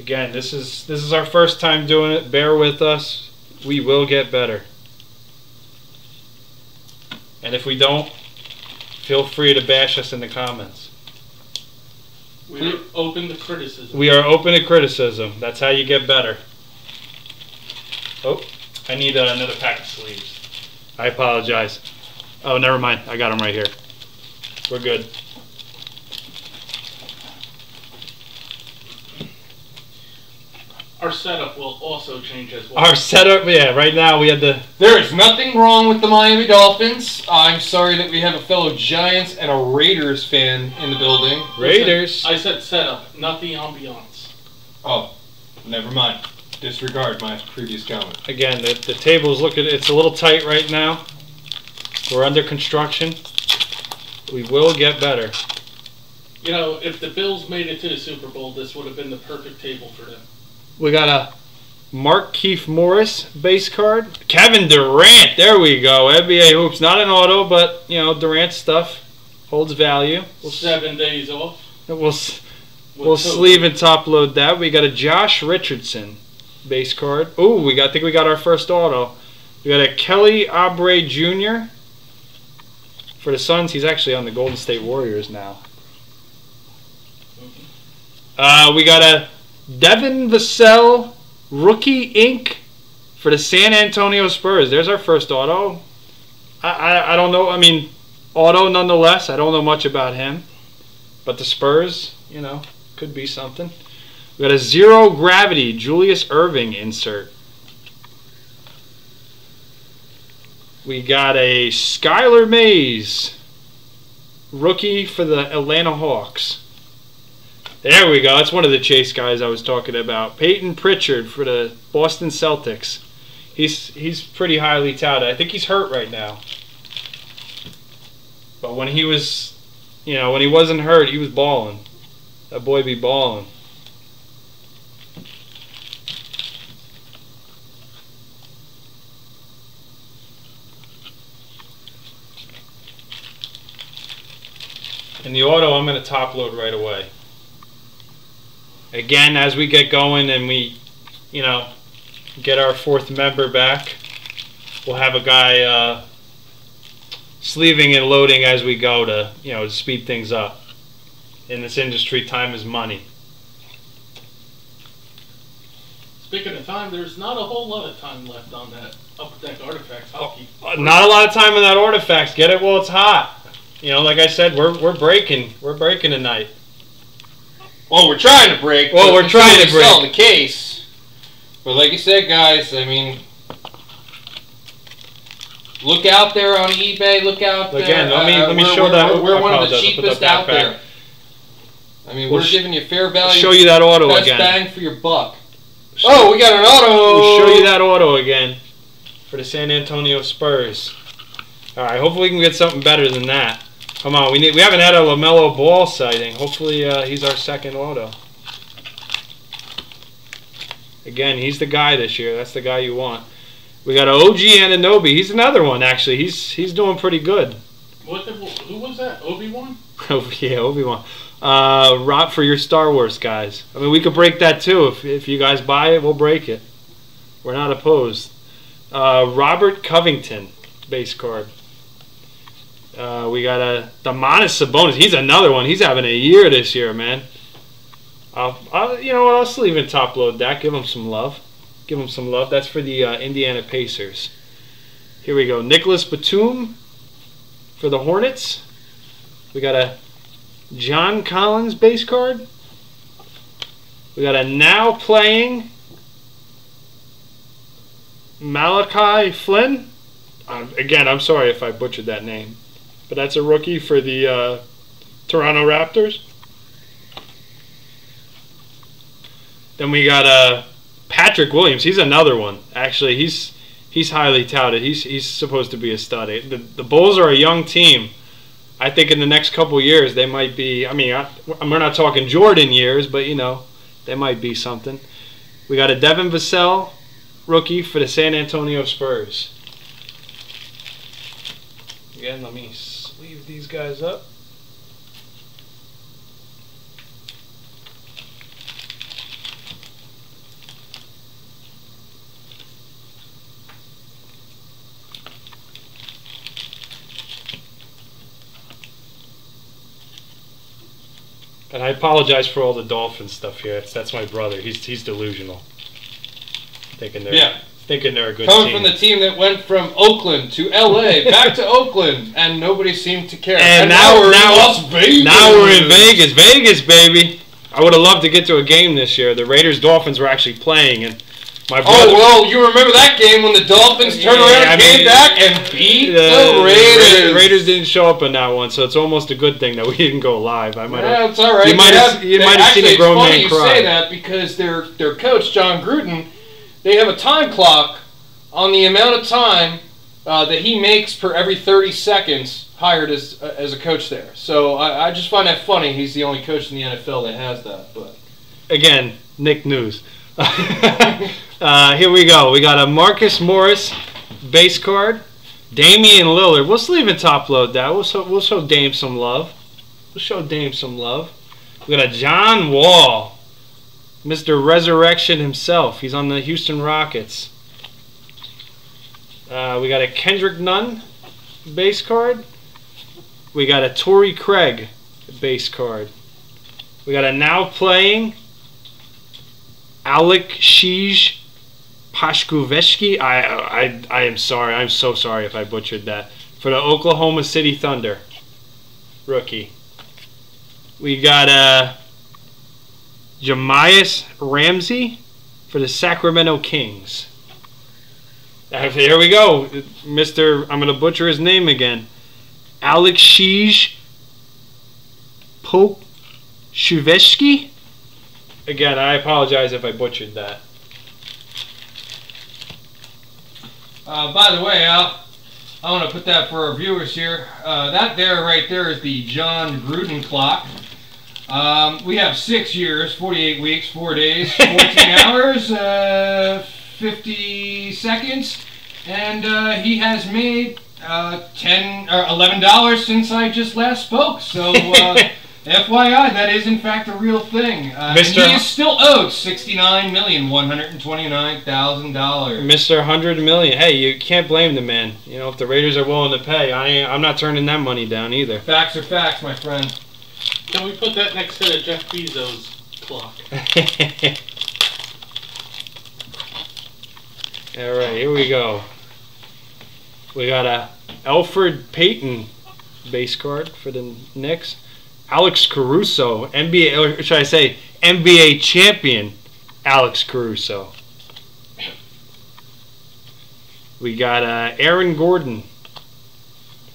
Again, this is our first time doing it. Bear with us. We will get better. And if we don't, feel free to bash us in the comments. We are open to criticism. We are open to criticism. That's how you get better. Oh, I need another pack of sleeves. I apologize. Oh, never mind. I got them right here. We're good. Our setup will also change as well. Our setup, yeah, right now we had the... There is nothing wrong with the Miami Dolphins. I'm sorry that we have a fellow Giants and a Raiders fan in the building. Raiders? I said setup, not the ambiance. Oh, never mind. Disregard my previous comment. Again, the table's looking... It's a little tight right now. We're under construction. We will get better. You know, if the Bills made it to the Super Bowl, this would have been the perfect table for them. We got a Markieff Morris base card. Kevin Durant. There we go. NBA Hoops. Not an auto, but, you know, Durant stuff holds value. 7 days off. We'll sleeve and top load that. We got a Josh Richardson base card. Ooh, I think we got our first auto. We got a Kelly Oubre Jr. for the Suns. He's actually on the Golden State Warriors now. We got a Devin Vassell, Rookie Inc. for the San Antonio Spurs. There's our first auto. I don't know. I mean, auto nonetheless. I don't know much about him. But the Spurs, you know, could be something. We got a Zero Gravity Julius Irving insert. We got a Skylar Mays, rookie for the Atlanta Hawks. There we go. That's one of the chase guys I was talking about. Peyton Pritchard for the Boston Celtics. He's pretty highly touted. I think he's hurt right now. But when he was, you know, when he wasn't hurt, he was balling. That boy be balling. In the auto, I'm going to top load right away. Again, as we get going and we, you know, get our 4th member back, we'll have a guy sleeving and loading as we go to, you know, speed things up. In this industry, time is money. Speaking of time, there's not a whole lot of time left on that Upper Deck Artifacts hockey. Not a lot of time on that Artifacts. Get it while it's hot. You know, like I said, we're breaking. We're breaking tonight. Well, we're trying to break. Well, we're trying to break. Sell the case. But like you said, guys, I mean, look out there on eBay. Look out there. Again, let me show that. We're one of the cheapest out there. I mean, we're giving you fair value. We'll show you that auto again. Best bang for your buck. Oh, we got an auto. We'll show you that auto again. for the San Antonio Spurs. All right, hopefully we can get something better than that. Come on, we haven't had a LaMelo Ball sighting. Hopefully he's our second auto. Again, he's the guy this year. That's the guy you want. We got OG Anunoby. He's another one, actually. He's doing pretty good. Who was that? Obi-Wan? Yeah, Obi-Wan. Rob, for your Star Wars guys. I mean, we could break that too. If you guys buy it, we'll break it. We're not opposed. Robert Covington, base card. We got Domantas Sabonis. He's another one. He's having a year this year, man. You know what? I'll sleeve and top load that. Give him some love. Give him some love. That's for the Indiana Pacers. Here we go. Nicholas Batum for the Hornets. We got a John Collins base card. We got a now playing Malachi Flynn. Again, I'm sorry if I butchered that name. But that's a rookie for the Toronto Raptors. Then we got Patrick Williams. He's another one. Actually, he's highly touted. He's supposed to be a stud. The Bulls are a young team. I think in the next couple years they might be. I mean, we're not talking Jordan years, but you know, they might be something. We got a Devin Vassell rookie for the San Antonio Spurs. Again, let me sleeve these guys up. And I apologize for all the Dolphin stuff here. That's my brother. He's delusional. Thinking they're a good team. Coming from the team that went from Oakland to LA, back to Oakland, and nobody seemed to care. And now we're in Las Vegas. Now we're in Vegas. Vegas, baby. I would have loved to get to a game this year. The Raiders Dolphins were actually playing, and my brother. Oh well, you remember that game when the Dolphins turned around and came back and beat the Raiders. The Raiders didn't show up in that one, so it's almost a good thing that we didn't go live. I might have. That's all right. You might have seen a grown man cry. It's funny you say that because their coach John Gruden, they have a time clock on the amount of time that he makes per every 30 seconds hired as a coach there. So I just find that funny. He's the only coach in the NFL that has that. But again, Nick News. Here we go. We got a Marcus Morris base card. Damian Lillard. We'll sleeve and top load that. We'll show Dame some love. We'll show Dame some love. We got a John Wall. Mr. Resurrection himself. He's on the Houston Rockets. We got a Kendrick Nunn base card. We got a Torrey Craig base card. We got a now playing Aleksej Pokusevski. I am sorry. I'm so sorry if I butchered that. For the Oklahoma City Thunder. Rookie. We got a Jamias Ramsey for the Sacramento Kings. Here we go. Mr. I'm going to butcher his name again. Aleksej Pokusevski. Again, I apologize if I butchered that. By the way, Al, I want to put that for our viewers here. That there right there is the John Gruden clock. We have 6 years, 48 weeks, 4 days, 14 hours, 50 seconds, and he has made $11 since I just last spoke. So, FYI, that is in fact a real thing. Mr. And he is still owed $69,129,000. Mr. $100 million. Hey, you can't blame the man. You know, if the Raiders are willing to pay, I'm not turning that money down either. Facts are facts, my friend. Can we put that next to Jeff Bezos' clock? All right, here we go. We got a Elfrid Payton base card for the Knicks. Alex Caruso, NBA, or should I say NBA champion Alex Caruso. We got Aaron Gordon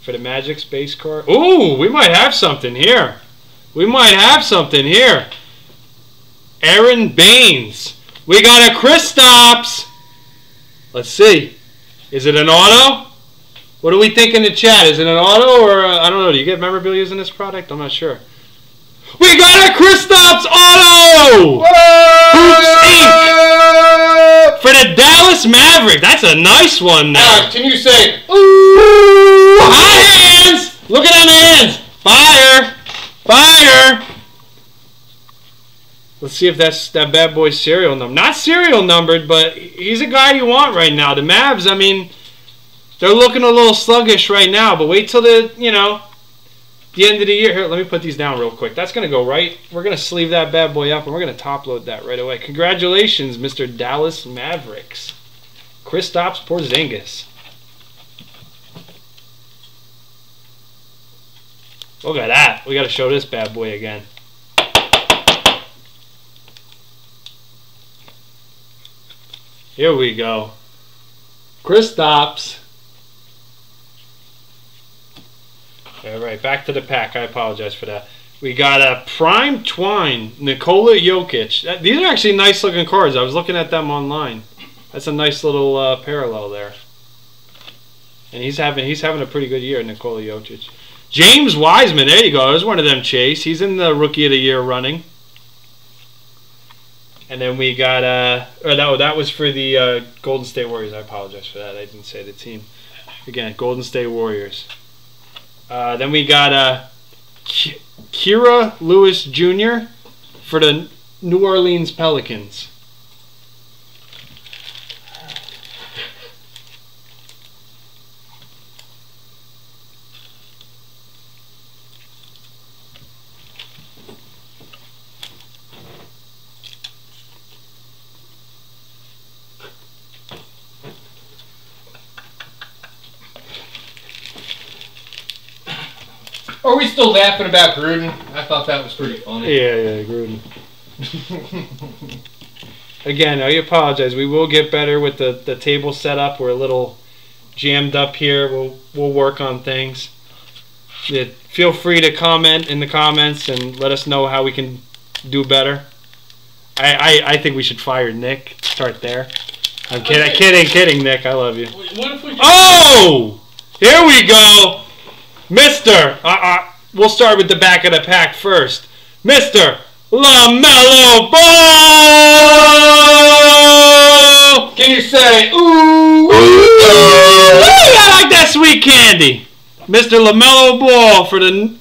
for the Magic's base card. Ooh, we might have something here. We might have something here. Aaron Baines. We got a Kristaps. Let's see. Is it an auto? What do we think in the chat? Is it an auto or I don't know? Do you get memorabilia using this product? I'm not sure. We got a Kristaps auto. Who's for the Dallas Mavericks? That's a nice one. Now, Alex, can you say? Ooh, high hands! Look at them hands! Fire! Fire! Let's see if that's that bad boy's serial number. Not serial numbered, but he's a guy you want right now. The Mavs, I mean, they're looking a little sluggish right now, but wait till the, you know, the end of the year. Here, let me put these down real quick. That's going to go right. We're going to sleeve that bad boy up, and we're going to top load that right away. Congratulations, Mr. Dallas Mavericks. Kristaps Porzingis. Look at that. We got to show this bad boy again. Here we go. Kristaps. All right, back to the pack. I apologize for that. We got a Prime Twine, Nikola Jokic. These are actually nice-looking cards. I was looking at them online. That's a nice little parallel there. And he's having a pretty good year, Nikola Jokic. James Wiseman. There you go. There's one of them, Chase. He's in the Rookie of the Year running. And then we got, no, that was for the Golden State Warriors. I apologize for that. I didn't say the team. Again, Golden State Warriors. Then we got Kira Lewis Jr. for the New Orleans Pelicans. Are we still laughing about Gruden? I thought that was pretty funny. Yeah, Gruden. Again, I apologize. We will get better with the table setup. We're a little jammed up here. We'll work on things. Yeah, feel free to comment in the comments and let us know how we can do better. I think we should fire Nick. Start there. I'm kidding. Okay. Kidding, Nick. I love you. What if we? Oh, here we go. Mr. We'll start with the back of the pack first. Mr. LaMelo Ball! Can you say, ooh, ooh, I like that sweet candy. Mr. LaMelo Ball for the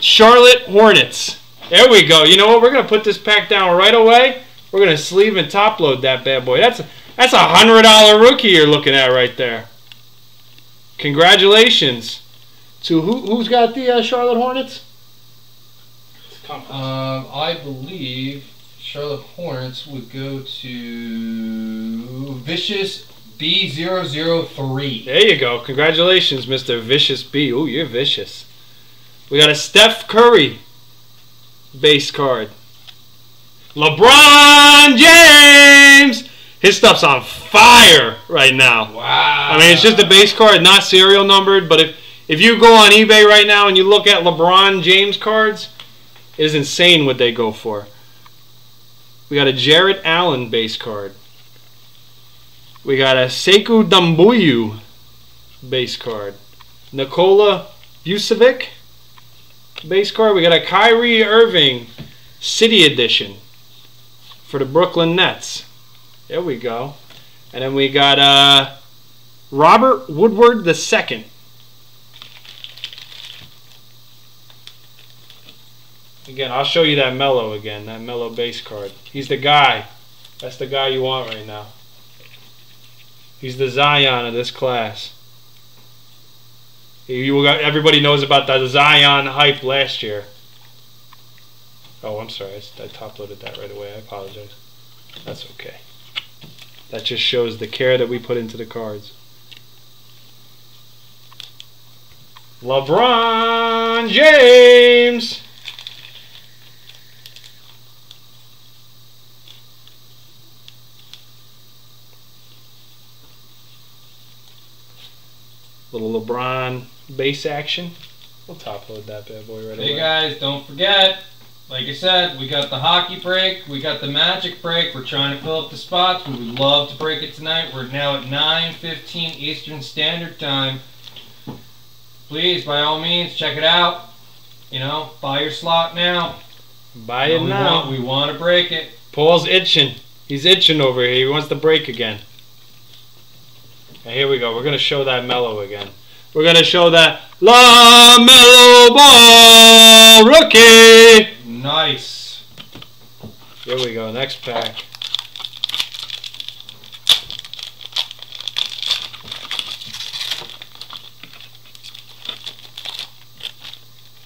Charlotte Hornets. There we go. You know what? We're going to put this pack down right away. We're going to sleeve and top load that bad boy. That's a $100 rookie you're looking at right there. Congratulations. So who's got the Charlotte Hornets? I believe Charlotte Hornets would go to Vicious B003. There you go. Congratulations, Mr. Vicious B. Ooh, you're vicious. We got a Steph Curry base card. LeBron James! His stuff's on fire right now. Wow. I mean, it's just a base card, not serial numbered, but if you go on eBay right now and you look at LeBron James cards, it is insane what they go for. We got a Jarrett Allen base card. We got a Sekou Doumbouya base card. Nikola Vucevic base card. We got a Kyrie Irving City Edition for the Brooklyn Nets. There we go. And then we got Robert Woodward II. Again, I'll show you that Melo again, that Melo base card. He's the guy. That's the guy you want right now. He's the Zion of this class. Everybody knows about the Zion hype last year. Oh, I'm sorry. I top-loaded that right away. I apologize. That's okay. That just shows the care that we put into the cards. LeBron James! Little LeBron base action. We'll top load that bad boy right away. Hey guys, don't forget, Like I said, we got the hockey break, we got the magic break, we're trying to fill up the spots. We would love to break it tonight. We're now at 9:15 Eastern Standard Time. Please, by all means, check it out. You know, buy your slot now. Buy it now. We want to break it. Paul's itching. He's itching over here. He wants to break again. And here we go. We're going to show that Melo again. We're going to show that LaMelo Ball rookie. Nice. Here we go. Next pack.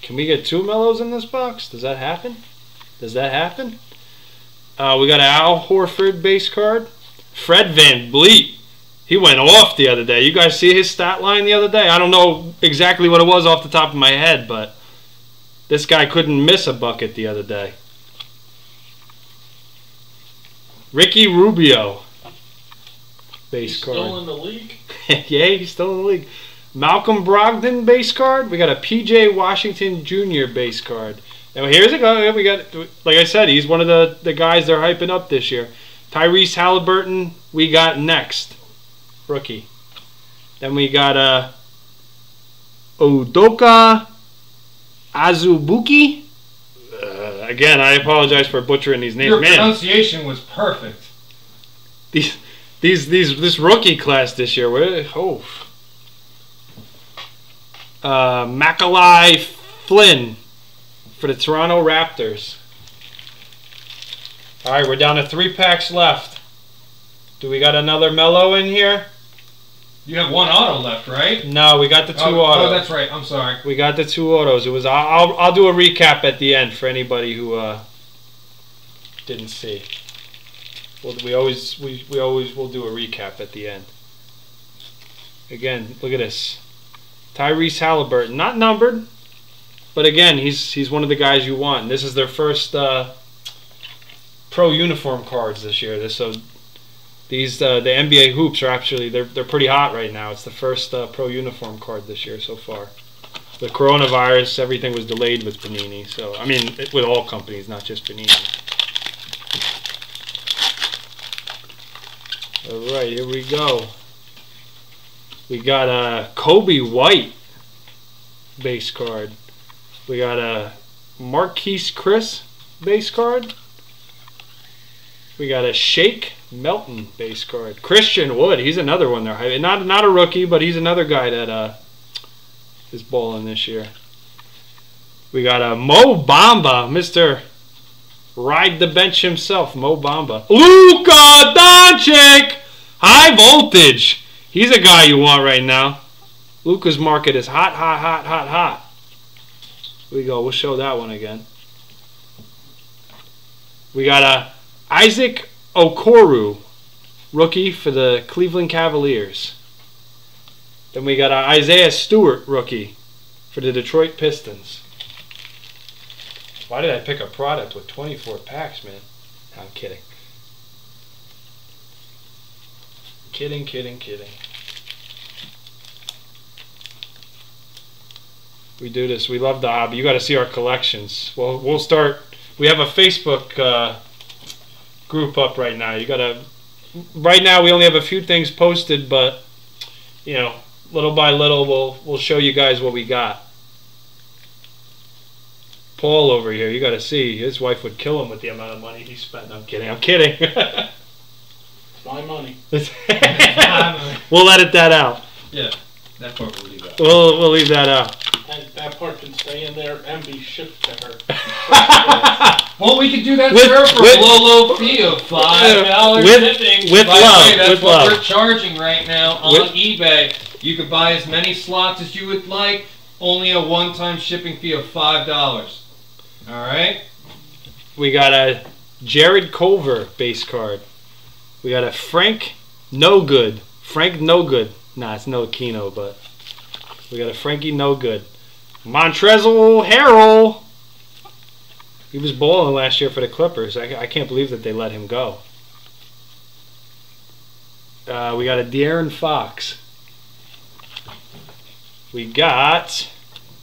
Can we get two Melos in this box? Does that happen? Does that happen? We got an Al Horford base card. Fred VanVleet. He went off the other day. You guys see his stat line the other day? I don't know exactly what it was off the top of my head, but this guy couldn't miss a bucket the other day. Ricky Rubio. Base card. He's still in the league? Yeah, he's still in the league. Malcolm Brogdon base card. We got a PJ Washington Jr. base card. Now here's a guy we got. Like I said, he's one of the guys they're hyping up this year. Tyrese Halliburton. We got next. Rookie. Then we got Udoka Azubuike. Again, I apologize for butchering these names. Your pronunciation was perfect. This rookie class this year. Malachi Flynn for the Toronto Raptors. All right, we're down to 3 packs left. Do we got another Melo in here? You have one auto left, right? No, we got the two autos. Oh, that's right. I'm sorry. We got the two autos. It was. I'll do a recap at the end for anybody who didn't see. Well, we always will do a recap at the end. Again, look at this. Tyrese Halliburton, not numbered, but again, he's one of the guys you want. This is their first pro uniform cards this year. So these the NBA hoops are actually they're pretty hot right now. It's the first pro uniform card this year so far. The coronavirus, everything was delayed with Panini. So I mean, with all companies, not just Panini. All right, here we go. We got a Kobe White base card. We got a Marquise Chris base card. We got a Shake Melton base card. Christian Wood, he's another one there. Not a rookie, but he's another guy that is balling this year. We got a Mo Bamba, Mr. Ride the Bench himself, Mo Bamba. Luka Doncic, high voltage. He's a guy you want right now. Luka's market is hot, hot, hot, hot, hot. Here we go. We'll show that one again. We got a Isaac Okoro, rookie for the Cleveland Cavaliers. Then we got a Isaiah Stewart, rookie for the Detroit Pistons. Why did I pick a product with 24 packs, man? No, I'm kidding. Kidding, kidding, kidding. We do this. We love the hobby. You got to see our collections. Well, we'll start. We have a Facebook group up right now. You got to. Right now, we only have a few things posted, but you know, little by little, we'll show you guys what we got. Paul over here. You got to see. His wife would kill him with the amount of money he spent. I'm kidding. I'm kidding. My money. We'll edit that out. Yeah, that part we'll leave out. We'll leave that out. And that part can stay in there and be shipped to her. Well, we could do that for a low fee of $5 shipping. With love. Way, that's with what love. We're charging right now on eBay. You could buy as many slots as you would like. Only a one-time shipping fee of $5. All right. We got a Jared Culver base card. We got a Frank No Good. Nah, it's no Kino, but we got a Frankie No Good. Montrezl Harrell. He was balling last year for the Clippers. I can't believe that they let him go. We got a De'Aaron Fox. We got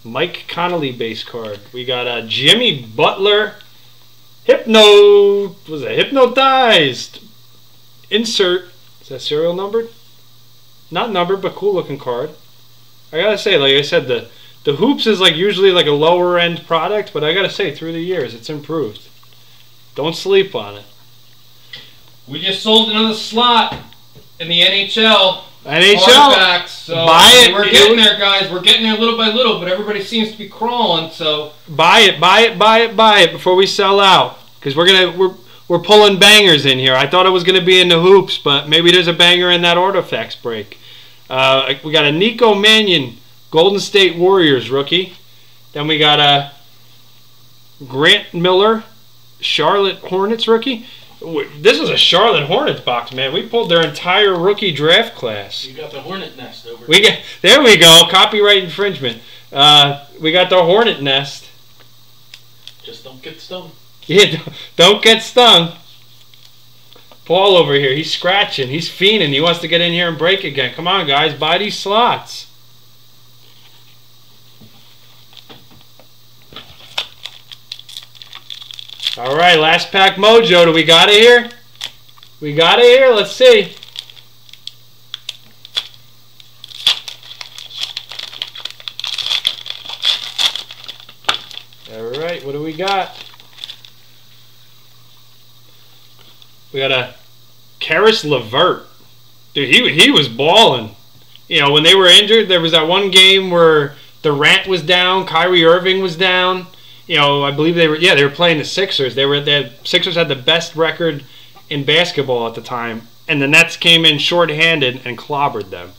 Mike Connolly base card. We got a Jimmy Butler Hypnotized. Insert. Is that serial numbered? Not numbered, but cool looking card. I gotta say, like I said, the Hoops is like usually like a lower end product, but I gotta say, through the years, it's improved. Don't sleep on it. We just sold another slot in the NHL. NHL, so buy it. We're getting there, guys. We're getting there little by little, but everybody seems to be crawling. So buy it before we sell out, because we're pulling bangers in here. I thought it was gonna be in the Hoops, but maybe there's a banger in that Artifacts break. We got a Nico Mannion, Golden State Warriors rookie. Then we got a Grant Miller, Charlotte Hornets rookie. This is a Charlotte Hornets box, man. We pulled their entire rookie draft class. You got the Hornet Nest over there. There we go. Copyright infringement. We got the Hornet Nest. Just don't get stung. Yeah, don't get stung. Paul over here, he's scratching. He's fiending. He wants to get in here and break again. Come on, guys. Buy these slots. All right, last pack mojo. Do we got it here? We got it here? Let's see. All right, what do we got? We got a Karis LeVert. Dude, he was balling. You know, when they were injured, there was that one game where Durant was down, Kyrie Irving was down. You know, I believe they were playing the Sixers. The Sixers had the best record in basketball at the time, and the Nets came in shorthanded and clobbered them.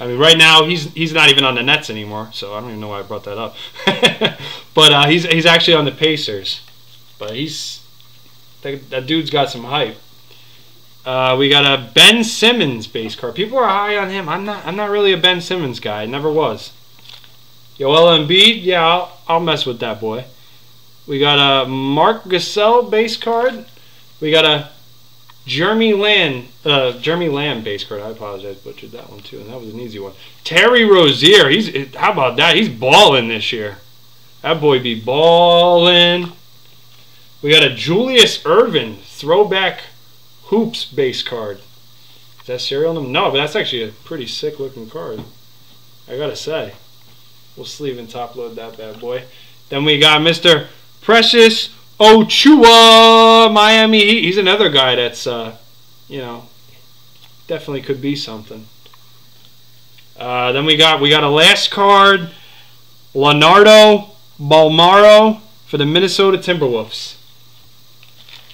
I mean, right now he's not even on the Nets anymore, so I don't even know why I brought that up. But he's actually on the Pacers. But that dude's got some hype. We got a Ben Simmons base card. People are high on him. I'm not really a Ben Simmons guy. I never was. Joel Embiid, yeah, I'll mess with that boy. We got a Mark Gasol base card. We got a Jeremy Lamb base card. I apologize, butchered that one too, and that was an easy one. Terry Rozier, how about that? He's balling this year. That boy be balling. We got a Julius Erving throwback Hoops base card. Is that serial number? No, but that's actually a pretty sick looking card, I gotta say. We'll sleeve and top load that bad boy. Then we got Mr. Precious Achiuwa, Miami Heat. He's another guy that's, you know, definitely could be something. Then we got a last card, Leonardo Balmaro for the Minnesota Timberwolves.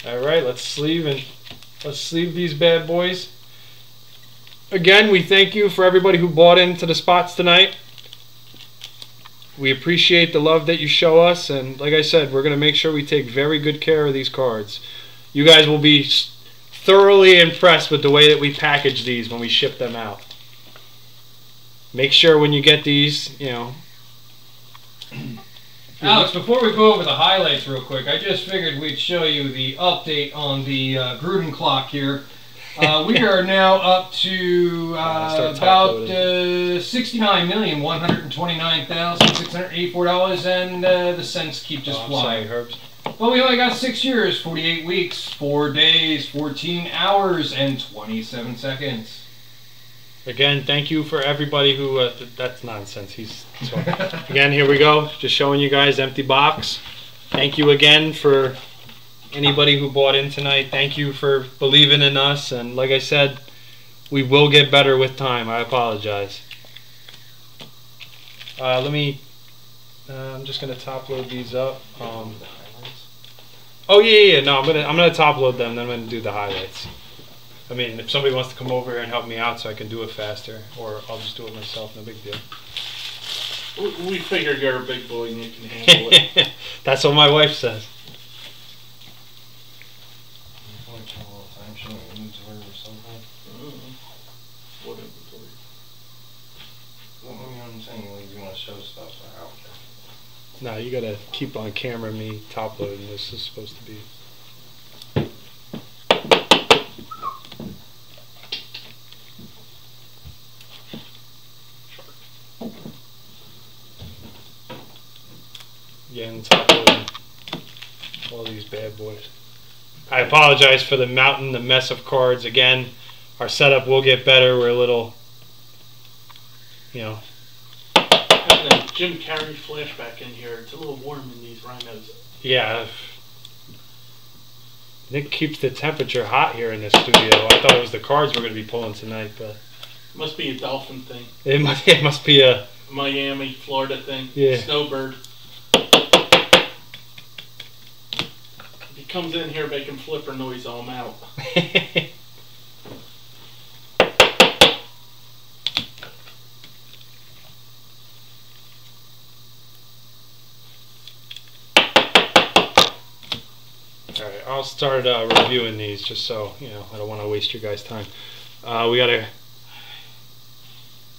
All right, let's sleeve these bad boys. Again, we thank you for everybody who bought into the spots tonight. We appreciate the love that you show us, and like I said, we're going to make sure we take very good care of these cards. You guys will be thoroughly impressed with the way that we package these when we ship them out. Make sure when you get these, you know... Alex, before we go over the highlights real quick, I just figured we'd show you the update on the Gruden clock here. We are now up to about $69,129,684, and the cents keep just flying. Well, we only got 6 years, 48 weeks, 4 days, 14 hours, and 27 seconds. Again, thank you for everybody who... that's nonsense. Again, here we go. Just showing you guys empty box. Thank you again for... anybody who bought in tonight, thank you for believing in us. And like I said, we will get better with time. I apologize. I'm just gonna top load these up. Oh yeah. No, I'm gonna top load them. Then I'm gonna do the highlights. I mean, if somebody wants to come over here and help me out, so I can do it faster, or I'll just do it myself. No big deal. We figured you're a big boy and you can handle it. That's what my wife says. No, you gotta keep on camera me top loading. This is supposed to be. Yeah, and top loading all these bad boys. I apologize for the mountain, the mess of cards. Again, our setup will get better. We're a little, you know. Having a Jim Carrey flashback in here. It's a little warm in these rhinos. Yeah. Nick keeps the temperature hot here in this studio. I thought it was the cards we're going to be pulling tonight, but must be a dolphin thing. It must be a Miami, Florida thing. Yeah. Snowbird. If he comes in here making flipper noise, I'm out. Alright, I'll start reviewing these just so, you know, I don't want to waste your guys' time. We got a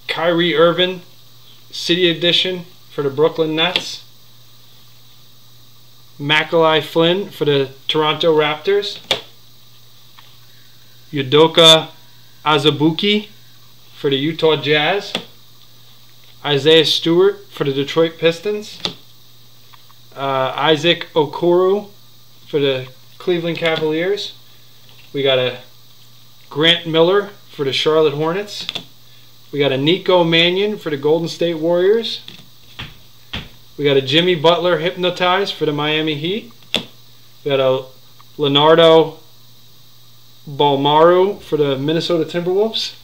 Kyrie Irving City Edition for the Brooklyn Nets. Malachi Flynn for the Toronto Raptors. Udoka Azubuike for the Utah Jazz. Isaiah Stewart for the Detroit Pistons. Isaac Okoro for the Cleveland Cavaliers. We got a Grant Miller for the Charlotte Hornets. We got a Nico Mannion for the Golden State Warriors. We got a Jimmy Butler Hypnotized for the Miami Heat. We got a Leonardo Balmaru for the Minnesota Timberwolves.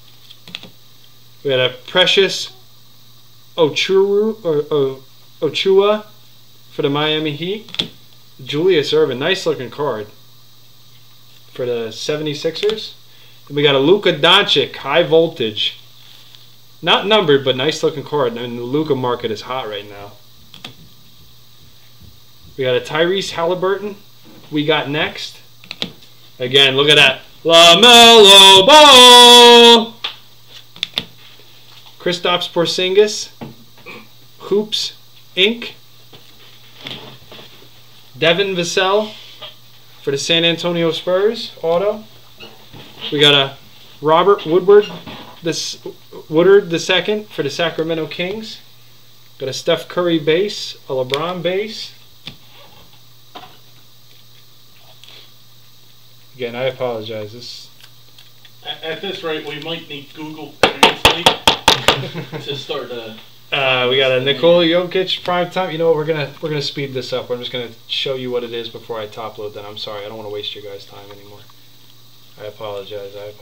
We got a Precious Achiuwa for the Miami Heat. Julius Erving, nice looking card for the 76ers. And we got a Luka Doncic, High Voltage. Not numbered, but nice looking card. I mean, the Luka market is hot right now. We got a Tyrese Halliburton. We got next. Again, look at that. LaMelo Ball! Kristaps Porzingis. Hoops, Inc. Devin Vassell for the San Antonio Spurs. Auto. We got a Robert Woodard II for the Sacramento Kings. Got a Steph Curry base, a LeBron base. Again, I apologize. This at this rate, we might need Google Translate to start. We got a Nikola Jokic prime time. You know what? We're gonna speed this up. I'm just gonna show you what it is before I top load. Then I'm sorry. I don't want to waste your guys' time anymore. I apologize. I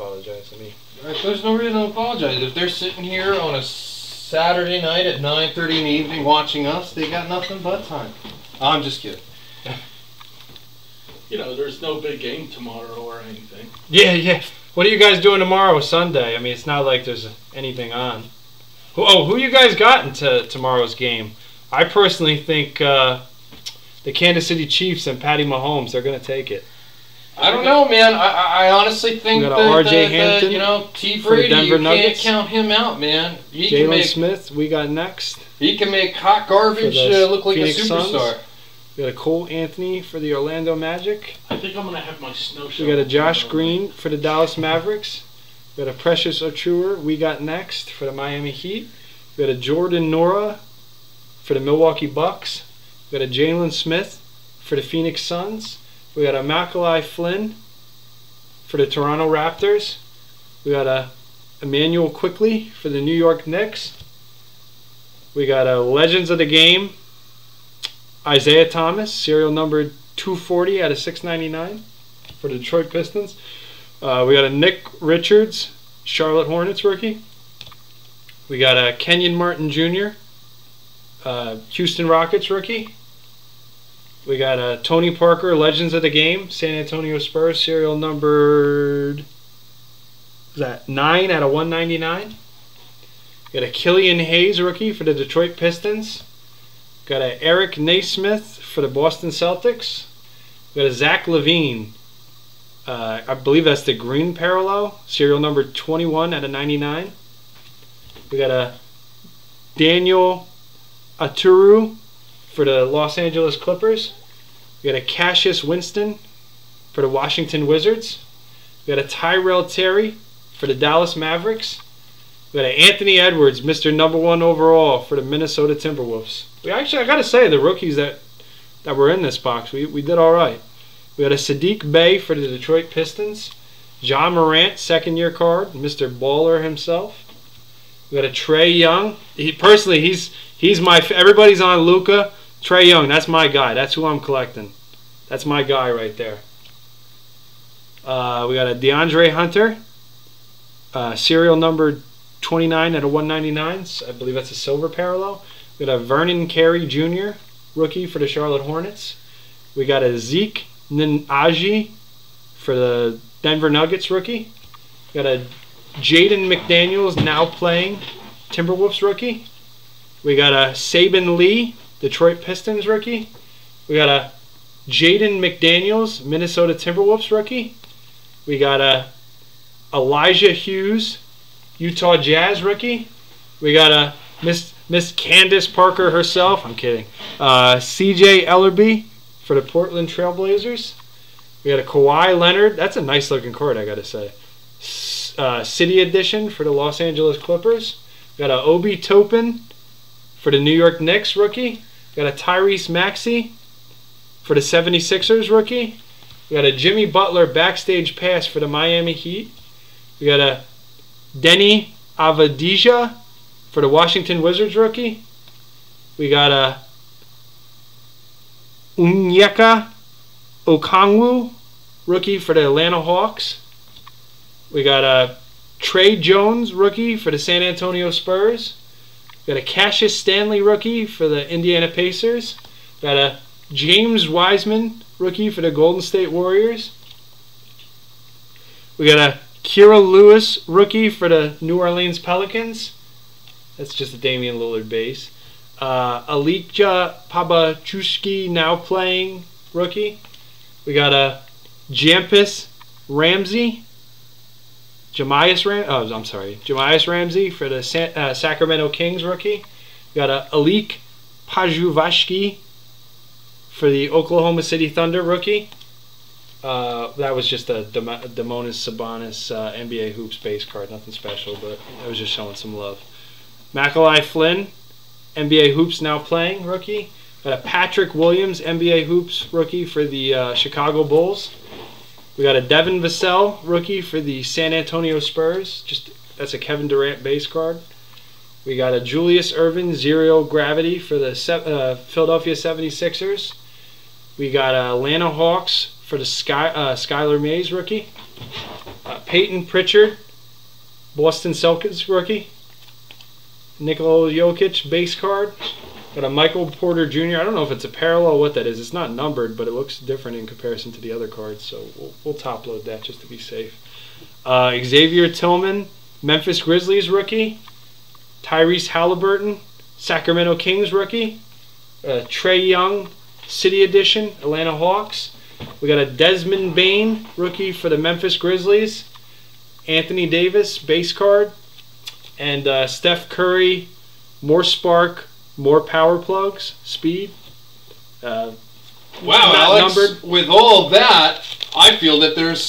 mean, there's no reason to apologize. If they're sitting here on a Saturday night at 9:30 in the evening watching us, they got nothing but time. I'm just kidding. You know, there's no big game tomorrow or anything. Yeah. What are you guys doing tomorrow, Sunday? I mean, it's not like there's anything on. Oh, who you guys got into tomorrow's game? I personally think the Kansas City Chiefs and Patty Mahomes, they're going to take it. I don't know, man. I honestly think that RJ Hampton, you know, T. Brady, you can't count him out, man. Jalen Smith, we got next. He can make hot garbage look like Phoenix a superstar. Suns. We got a Cole Anthony for the Orlando Magic. I think I'm gonna have my snowshoe. We got a Josh Green for the Dallas Mavericks. We got a Precious Achiuwa, we got next for the Miami Heat. We got a Jordan Nwora for the Milwaukee Bucks. We got a Jalen Smith for the Phoenix Suns. We got a Malachi Flynn for the Toronto Raptors. We got a Immanuel Quickley for the New York Knicks. We got a Legends of the Game, Isaiah Thomas, serial number 240 out of 699 for the Detroit Pistons. We got a Nick Richards, Charlotte Hornets rookie. We got a Kenyon Martin Jr., Houston Rockets rookie. We got a Tony Parker, Legends of the Game, San Antonio Spurs, serial numbered 9 out of 199. We got a Killian Hayes rookie for the Detroit Pistons. Got a Eric Naismith for the Boston Celtics. We got a Zach LaVine. I believe that's the green parallel, serial number 21 out of 99. We got a Daniel Aturu for the Los Angeles Clippers. We got a Cassius Winston for the Washington Wizards. We got a Tyrell Terry for the Dallas Mavericks. We got Anthony Edwards, Mr. Number 1 overall for the Minnesota Timberwolves. I gotta say, the rookies that were in this box, we did all right. We had a Sadiq Bey for the Detroit Pistons. Ja Morant, second-year card, Mr. Baller himself. We got a Trae Young. He's my. Everybody's on Luka. Trae Young, that's my guy. That's who I'm collecting. That's my guy right there. We got a DeAndre Hunter, serial number 29 at a 199. So I believe that's a silver parallel. We got a Vernon Carey Jr., rookie for the Charlotte Hornets. We got a Zeke Nnaji for the Denver Nuggets rookie. We got a Jaden McDaniels, now playing, Timberwolves rookie. We got a Sabin Lee, Detroit Pistons rookie. We got a Jaden McDaniels, Minnesota Timberwolves rookie. We got a Elijah Hughes, Utah Jazz rookie. We got a Miss Candace Parker herself. I'm kidding. C.J. Ellerbe for the Portland Trailblazers. We got a Kawhi Leonard. That's a nice looking card, I gotta say. City Edition for the Los Angeles Clippers. We got a Obi Toppin for the New York Knicks rookie. We got a Tyrese Maxey for the 76ers rookie. We got a Jimmy Butler backstage pass for the Miami Heat. We got a Denny Avdija for the Washington Wizards rookie. We got a Onyeka Okongwu rookie for the Atlanta Hawks. We got a Trey Jones rookie for the San Antonio Spurs. We got a Cassius Stanley rookie for the Indiana Pacers. We got a James Wiseman rookie for the Golden State Warriors. We got a Kira Lewis rookie for the New Orleans Pelicans. That's just a Damian Lillard base. Alika Pabachushki, now playing, rookie. We got a Jampus Ramsey. Jamias Ramsey for the Sacramento Kings rookie. We got a Alik Pajuvashki for the Oklahoma City Thunder rookie. That was just a Domantas Sabonis NBA Hoops base card. Nothing special, but I was just showing some love. Malachi Flynn, NBA Hoops now playing rookie. We got a Patrick Williams, NBA Hoops rookie for the Chicago Bulls. We got a Devin Vassell rookie for the San Antonio Spurs. That's a Kevin Durant base card. We got a Julius Erving, Zero Gravity for the Philadelphia 76ers. We got Atlanta Hawks for the Skylar Mays rookie. Peyton Pritchard, Boston Celtics rookie. Nikola Jokic base card. Got a Michael Porter Jr. I don't know if it's a parallel or what that is. It's not numbered, but it looks different in comparison to the other cards, so we'll top load that just to be safe. Xavier Tillman, Memphis Grizzlies rookie. Tyrese Halliburton, Sacramento Kings rookie. Trae Young, City Edition, Atlanta Hawks. We got a Desmond Bain, rookie for the Memphis Grizzlies. Anthony Davis, base card. And Steph Curry, more spark, more power plugs, speed. Wow, Alex, numbered. With all that, I feel that there's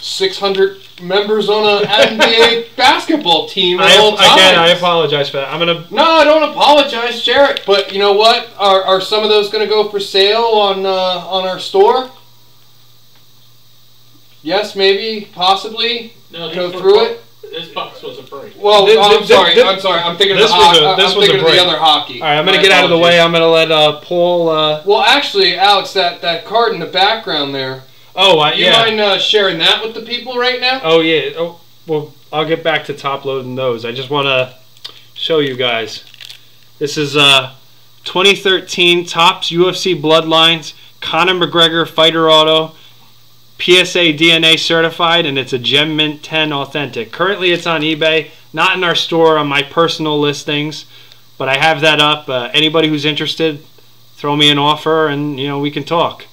600 members on an NBA basketball team at all times. Again, I apologize for that. No, I don't apologize, Jarrett. But you know what? Are some of those going to go for sale on our store? Yes, maybe, possibly. No, go through it. This box was a break. Well, I'm sorry. I'm thinking of the other hockey. All right, I'm going to get out of the way. I'm going to let Paul... Well, actually, Alex, that card in the background there. Oh, yeah. You mind sharing that with the people right now? Oh, yeah. Oh, well, I'll get back to top-loading those. I just want to show you guys. This is 2013 Topps UFC Bloodlines Conor McGregor Fighter Auto. PSA DNA certified, and it's a Gem Mint 10 authentic. Currently, it's on eBay, not in our store, on my personal listings, but I have that up. Anybody who's interested, throw me an offer, and we can talk.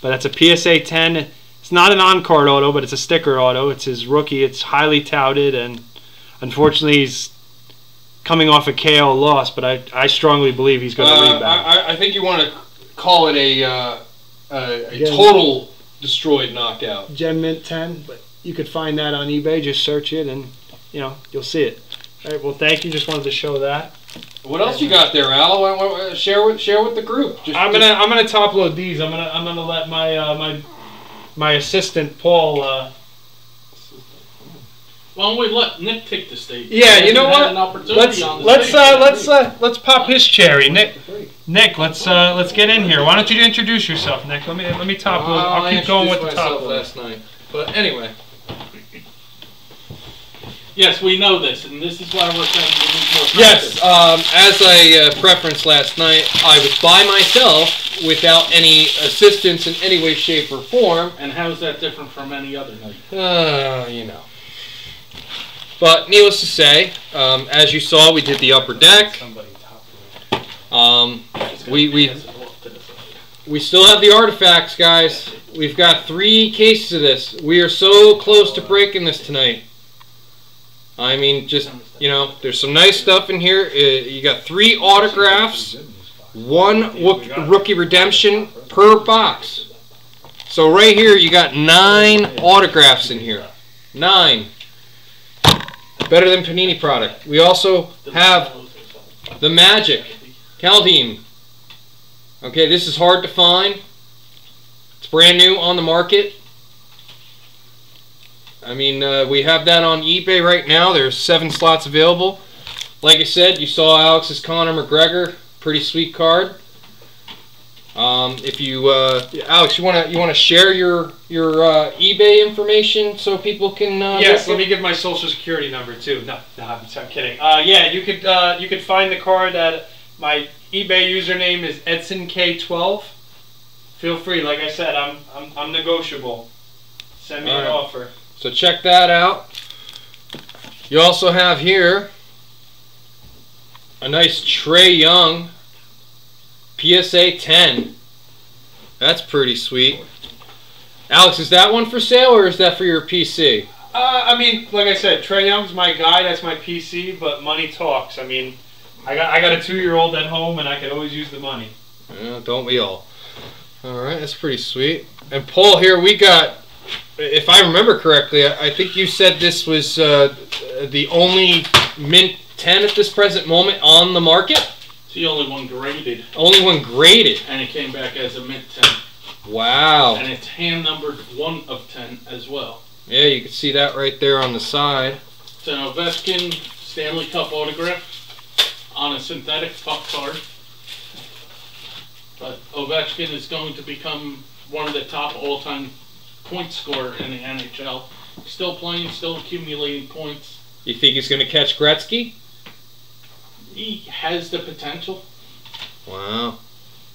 But that's a PSA 10. It's not an on-card auto, but it's a sticker auto. It's his rookie. It's highly touted, and unfortunately, he's coming off a KO loss. But I strongly believe he's going to rebound. I think you want to call it a total destroyed knockout. Gem Mint 10, but you could find that on eBay. Just search it, and you'll see it. All right. Well, thank you. Just wanted to show that. What else you got there, Al? Share with the group. I'm gonna top load these. I'm gonna let my my assistant Paul. Why don't we let Nick pick the state? Yeah, you know what? Let's pop his cherry, Nick. Nick, let's get in here. Why don't you introduce yourself, Nick? Let me top. I'll keep going with the top last night. But anyway, yes, we know this, and this is why we're saying we need more practice. Yes, as I preferenced last night, I was by myself without any assistance in any way, shape, or form. And how is that different from any other night? You know. But needless to say, as you saw, we did the upper deck. We still have the artifacts, guys. We've got 3 cases of this. We are so close to breaking this tonight. I mean, just, you know, there's some nice stuff in here. You got 3 autographs, 1 rookie redemption per box. So right here, you got 9 autographs in here. 9. Better than Panini product. We also have the Magic Caldeem. Okay, this is hard to find. It's brand new on the market. I mean, we have that on eBay right now. There's 7 slots available. Like I said, you saw Alex's Conor McGregor. Pretty sweet card. If you, Alex, you wanna share your eBay information so people can. Yes, let me give my social security number too. No, I'm kidding. Yeah, you could find the card at my eBay username is EdsonK12. Feel free. Like I said, I'm negotiable. Send me an offer. So check that out. You also have here a nice Trae Young. PSA 10. That's pretty sweet. Alex, is that one for sale or is that for your PC? I mean, like I said, Trae Young's my guy. That's my PC, but money talks. I mean, I got a 2-year-old at home, and I could always use the money. Yeah, don't we all? All right, that's pretty sweet. And Paul, here we got, if I remember correctly, I think you said this was the only Mint 10 at this present moment on the market? The only one graded. Only one graded. And it came back as a mint 10. Wow. And it's hand numbered 1 of 10 as well. Yeah, you can see that right there on the side. It's an Ovechkin Stanley Cup autograph on a synthetic puck card. But Ovechkin is going to become one of the top all-time point scorer in the NHL. Still playing, still accumulating points. You think he's going to catch Gretzky? He has the potential. Wow.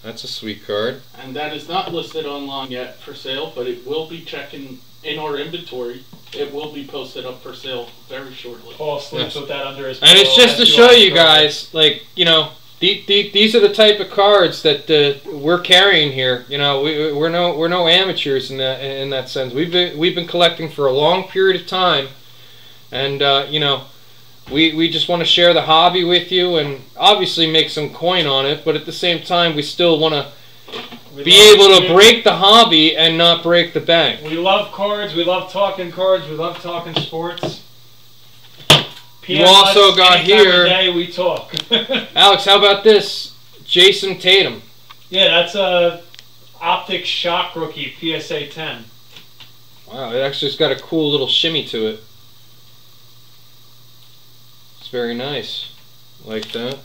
That's a sweet card. And that is not listed online yet for sale, but it will be checking in our inventory. It will be posted up for sale very shortly. Paul sleeps with that under his pillow. And it's just to show you guys, like, you know, these are the type of cards that we're carrying here. You know, we're no amateurs in that sense. We've been collecting for a long period of time, and you know. We just want to share the hobby with you and obviously make some coin on it, but at the same time, we still want to be able to break the hobby and not break the bank. We love cards. We love talking cards. We love talking sports. You also got here... Every day we talk. Alex, how about this? Jason Tatum. Yeah, that's a Optic Shock rookie, PSA 10. Wow, it actually's got a cool little shimmy to it. Very nice, like that.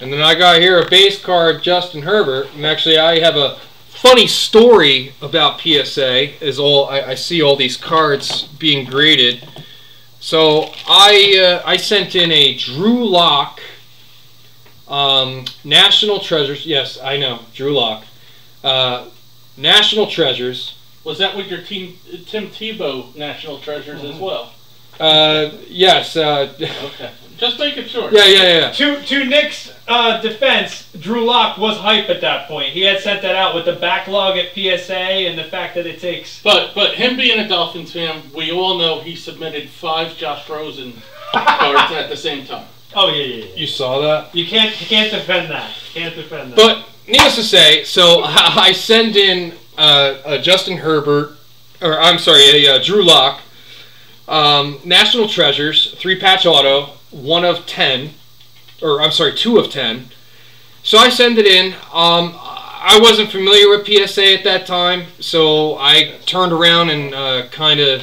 And then I got here a base card, Justin Herbert. And actually, I have a funny story about PSA. Is all I see all these cards being graded. So I sent in a Drew Lock, National Treasures. Yes, I know Drew Lock, National Treasures. Was that with your team, Tim Tebow National Treasures as well? Yes. Okay. Just making sure. Yeah. To Nick's defense, Drew Lock was hype at that point. He had sent that out with the backlog at PSA and the fact that it takes. But him being a Dolphins fan, we all know he submitted 5 Josh Rosen cards at the same time. Oh yeah. You saw that? You can't defend that. Can't defend that. But needless to say, so I send in a Justin Herbert, or I'm sorry, a Drew Lock. National Treasures, 3-patch auto, 1 of 10, or I'm sorry, 2 of 10. So I send it in. I wasn't familiar with PSA at that time, so I turned around and kind of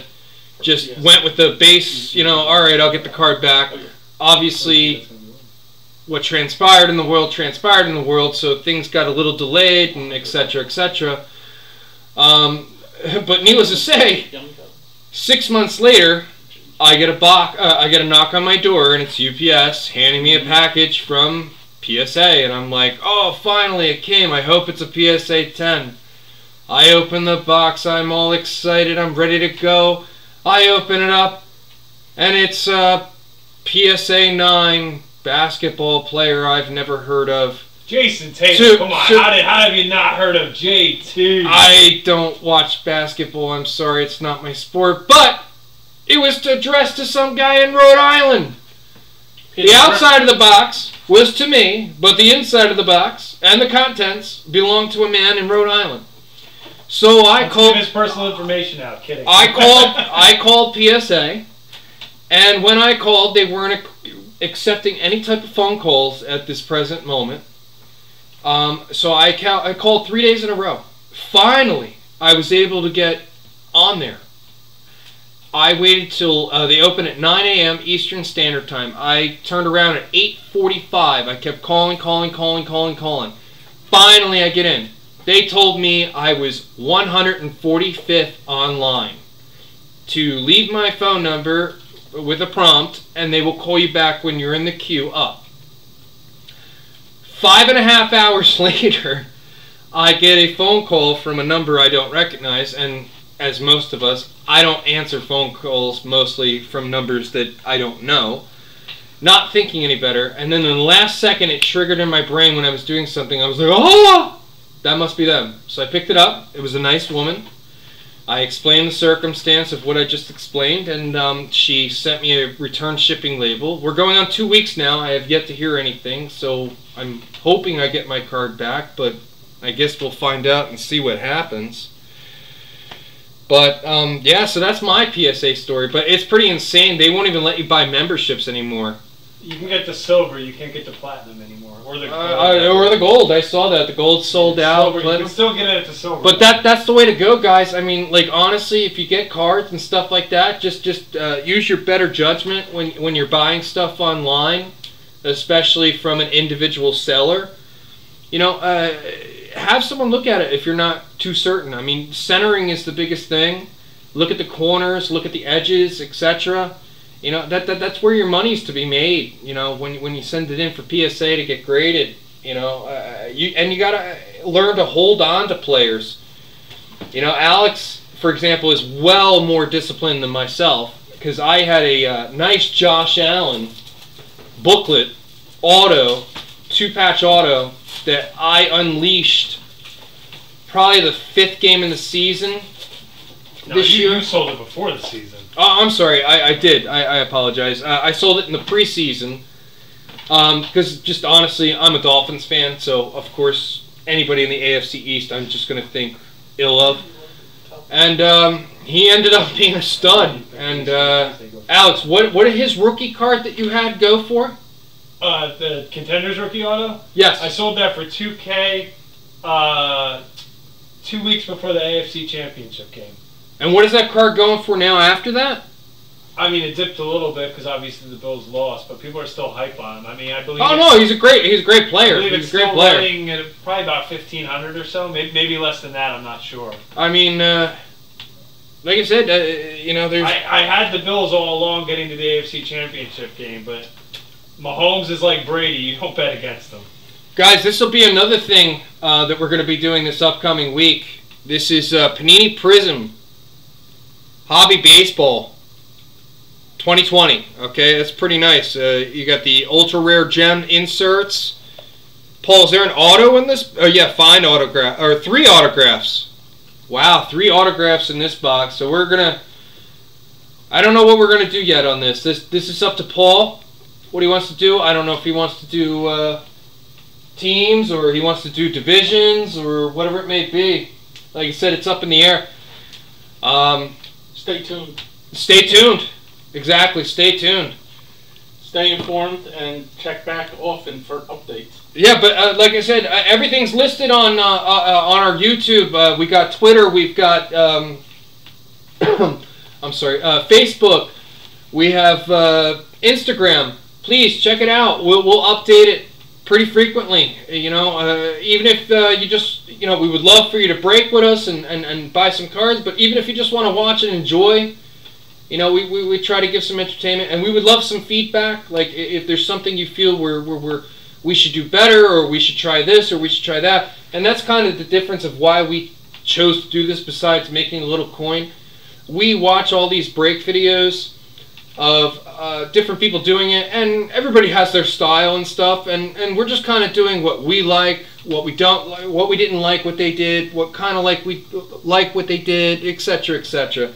just went with the base, you know, all right, I'll get the card back. Obviously, what transpired in the world, so things got a little delayed and etc., etc. But needless to say, 6 months later, I get a knock on my door, and it's UPS handing me a package from PSA, and I'm like, oh, finally it came. I hope it's a PSA 10. I open the box. I'm all excited. I'm ready to go. I open it up, and it's a PSA 9 basketball player I've never heard of. Jason Tatum, come on, how have you not heard of JT? I don't watch basketball, I'm sorry, it's not my sport, but it was addressed to some guy in Rhode Island. The outside of the box was to me, but the inside of the box and the contents belonged to a man in Rhode Island. So I called... Give his personal information out, kidding. I called PSA, and when I called, they weren't accepting any type of phone calls at this present moment. So I called 3 days in a row. Finally, I was able to get on there. I waited till they opened at 9 a.m. Eastern Standard Time. I turned around at 8:45. I kept calling. Finally, I get in. They told me I was 145th online. To leave my phone number with a prompt, and they will call you back when you're in the queue up. 5.5 hours later, I get a phone call from a number I don't recognize, and as most of us, I don't answer phone calls mostly from numbers that I don't know, not thinking any better, and then in the last second it triggered in my brain when I was doing something, I was like, oh, that must be them. So I picked it up, it was a nice woman, I explained the circumstance of what I just explained, and she sent me a return shipping label. We're going on 2 weeks now, I have yet to hear anything, so I'm hoping I get my card back, but I guess we'll find out and see what happens. But, yeah, so that's my PSA story, but it's pretty insane. They won't even let you buy memberships anymore. You can get the silver, you can't get the platinum anymore. Or the gold. Or the gold, I saw that. The gold sold out. Silver, you can still get it at the silver. But that's the way to go, guys. I mean, like, honestly, if you get cards and stuff like that, just use your better judgment when you're buying stuff online. Especially from an individual seller, you know, have someone look at it if you're not too certain. I mean, centering is the biggest thing. Look at the corners, look at the edges, etc. You know, that's where your money's to be made. You know, when you send it in for PSA to get graded, you know, you gotta learn to hold on to players. You know, Alex, for example, is well more disciplined than myself because I had a nice Josh Allen booklet, auto, two-patch auto, that I unleashed probably the fifth game in the season this year. You sold it before the season. Oh, I'm sorry. I did. I apologize. I sold it in the preseason because just honestly, I'm a Dolphins fan, so of course anybody in the AFC East I'm just going to think ill of. And he ended up being a stud. And Alex, what did his rookie card that you had go for? The Contenders rookie auto? Yes. I sold that for $2K 2 weeks before the AFC Championship game. And what is that card going for now after that? I mean, it dipped a little bit because obviously the Bills lost, but people are still hype on him. I mean, I believe... Oh, no, he's a great player. I believe he's a great player. Running at probably about $1,500 or so, maybe less than that, I'm not sure. I mean, like I said, you know, there's... I had the Bills all along getting to the AFC Championship game, but Mahomes is like Brady. You don't bet against him. Guys, this will be another thing that we're going to be doing this upcoming week. This is Panini Prism Hobby Baseball 2020. Okay, that's pretty nice. You got the ultra rare gem inserts. Paul, is there an auto in this? Oh yeah, fine autograph or three autographs. Wow, three autographs in this box. So we're gonna... I don't know what we're gonna do yet on this. This is up to Paul. What he wants to do. I don't know if he wants to do teams or he wants to do divisions or whatever it may be. Like I said, it's up in the air. Stay tuned. Exactly, stay tuned. stay informed and check back often for updates. Yeah, but like I said, everything's listed on our YouTube. We got Twitter. We've got I'm sorry, Facebook. We have Instagram. Please check it out. We'll update it pretty frequently. You know, even if you just, you know, we would love for you to break with us and buy some cards. But even if you just want to watch and enjoy, you know, we try to give some entertainment, and we would love some feedback. Like if there's something you feel we should do better, or we should try this, or we should try that. And that's kind of the difference of why we chose to do this. Besides making a little coin, we watch all these break videos of different people doing it, and everybody has their style and stuff, and we're just kind of doing what we like, what we don't like, what we didn't like, what they did, what kind of like we like what they did, etc., etc.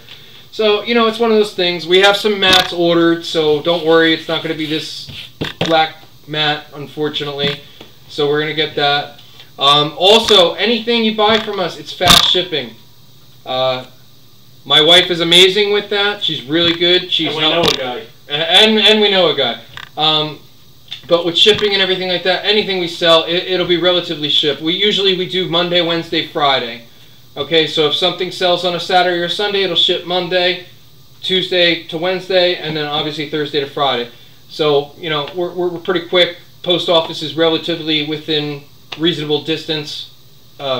So, you know, it's one of those things. We have some mats ordered, so don't worry, it's not going to be this black mat, unfortunately. So we're going to get that. Also, anything you buy from us, it's fast shipping. My wife is amazing with that. She's really good. She's and we know a guy. And we know a guy. But with shipping and everything like that, anything we sell, it'll be relatively shipped. We usually do Monday, Wednesday, Friday. Okay, so if something sells on a Saturday or Sunday, it'll ship Monday, Tuesday to Wednesday, and then obviously Thursday to Friday. So, you know, we're pretty quick. Post office is relatively within reasonable distance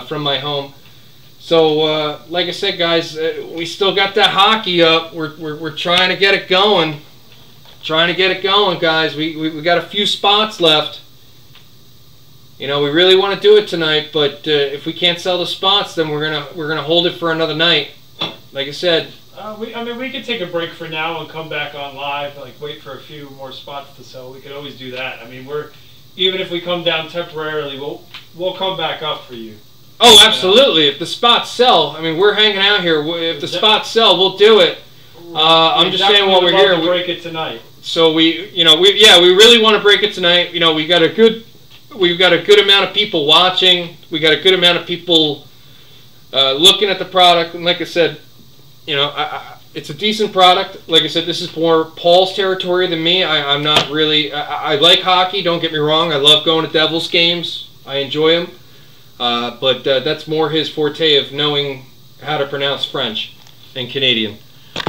from my home. So, like I said, guys, we still got that hockey up. We're trying to get it going. Trying to get it going, guys. We got a few spots left. You know, we really want to do it tonight, but if we can't sell the spots, then we're gonna hold it for another night. Like I said, I mean we could take a break for now and come back on live. Like wait for a few more spots to sell. We could always do that. I mean, even if we come down temporarily, we'll come back up for you. Oh, absolutely. If the spots sell, I mean, we're hanging out here. If the spots sell, we'll do it. I'm just saying while we're here, we break it tonight. So we really want to break it tonight. You know, we've got a good amount of people watching. We got a good amount of people looking at the product. And like I said, you know, it's a decent product. Like I said, this is more Paul's territory than me. I'm not really. I like hockey. Don't get me wrong. I love going to Devils games. I enjoy them. But that's more his forte of knowing how to pronounce French and Canadian.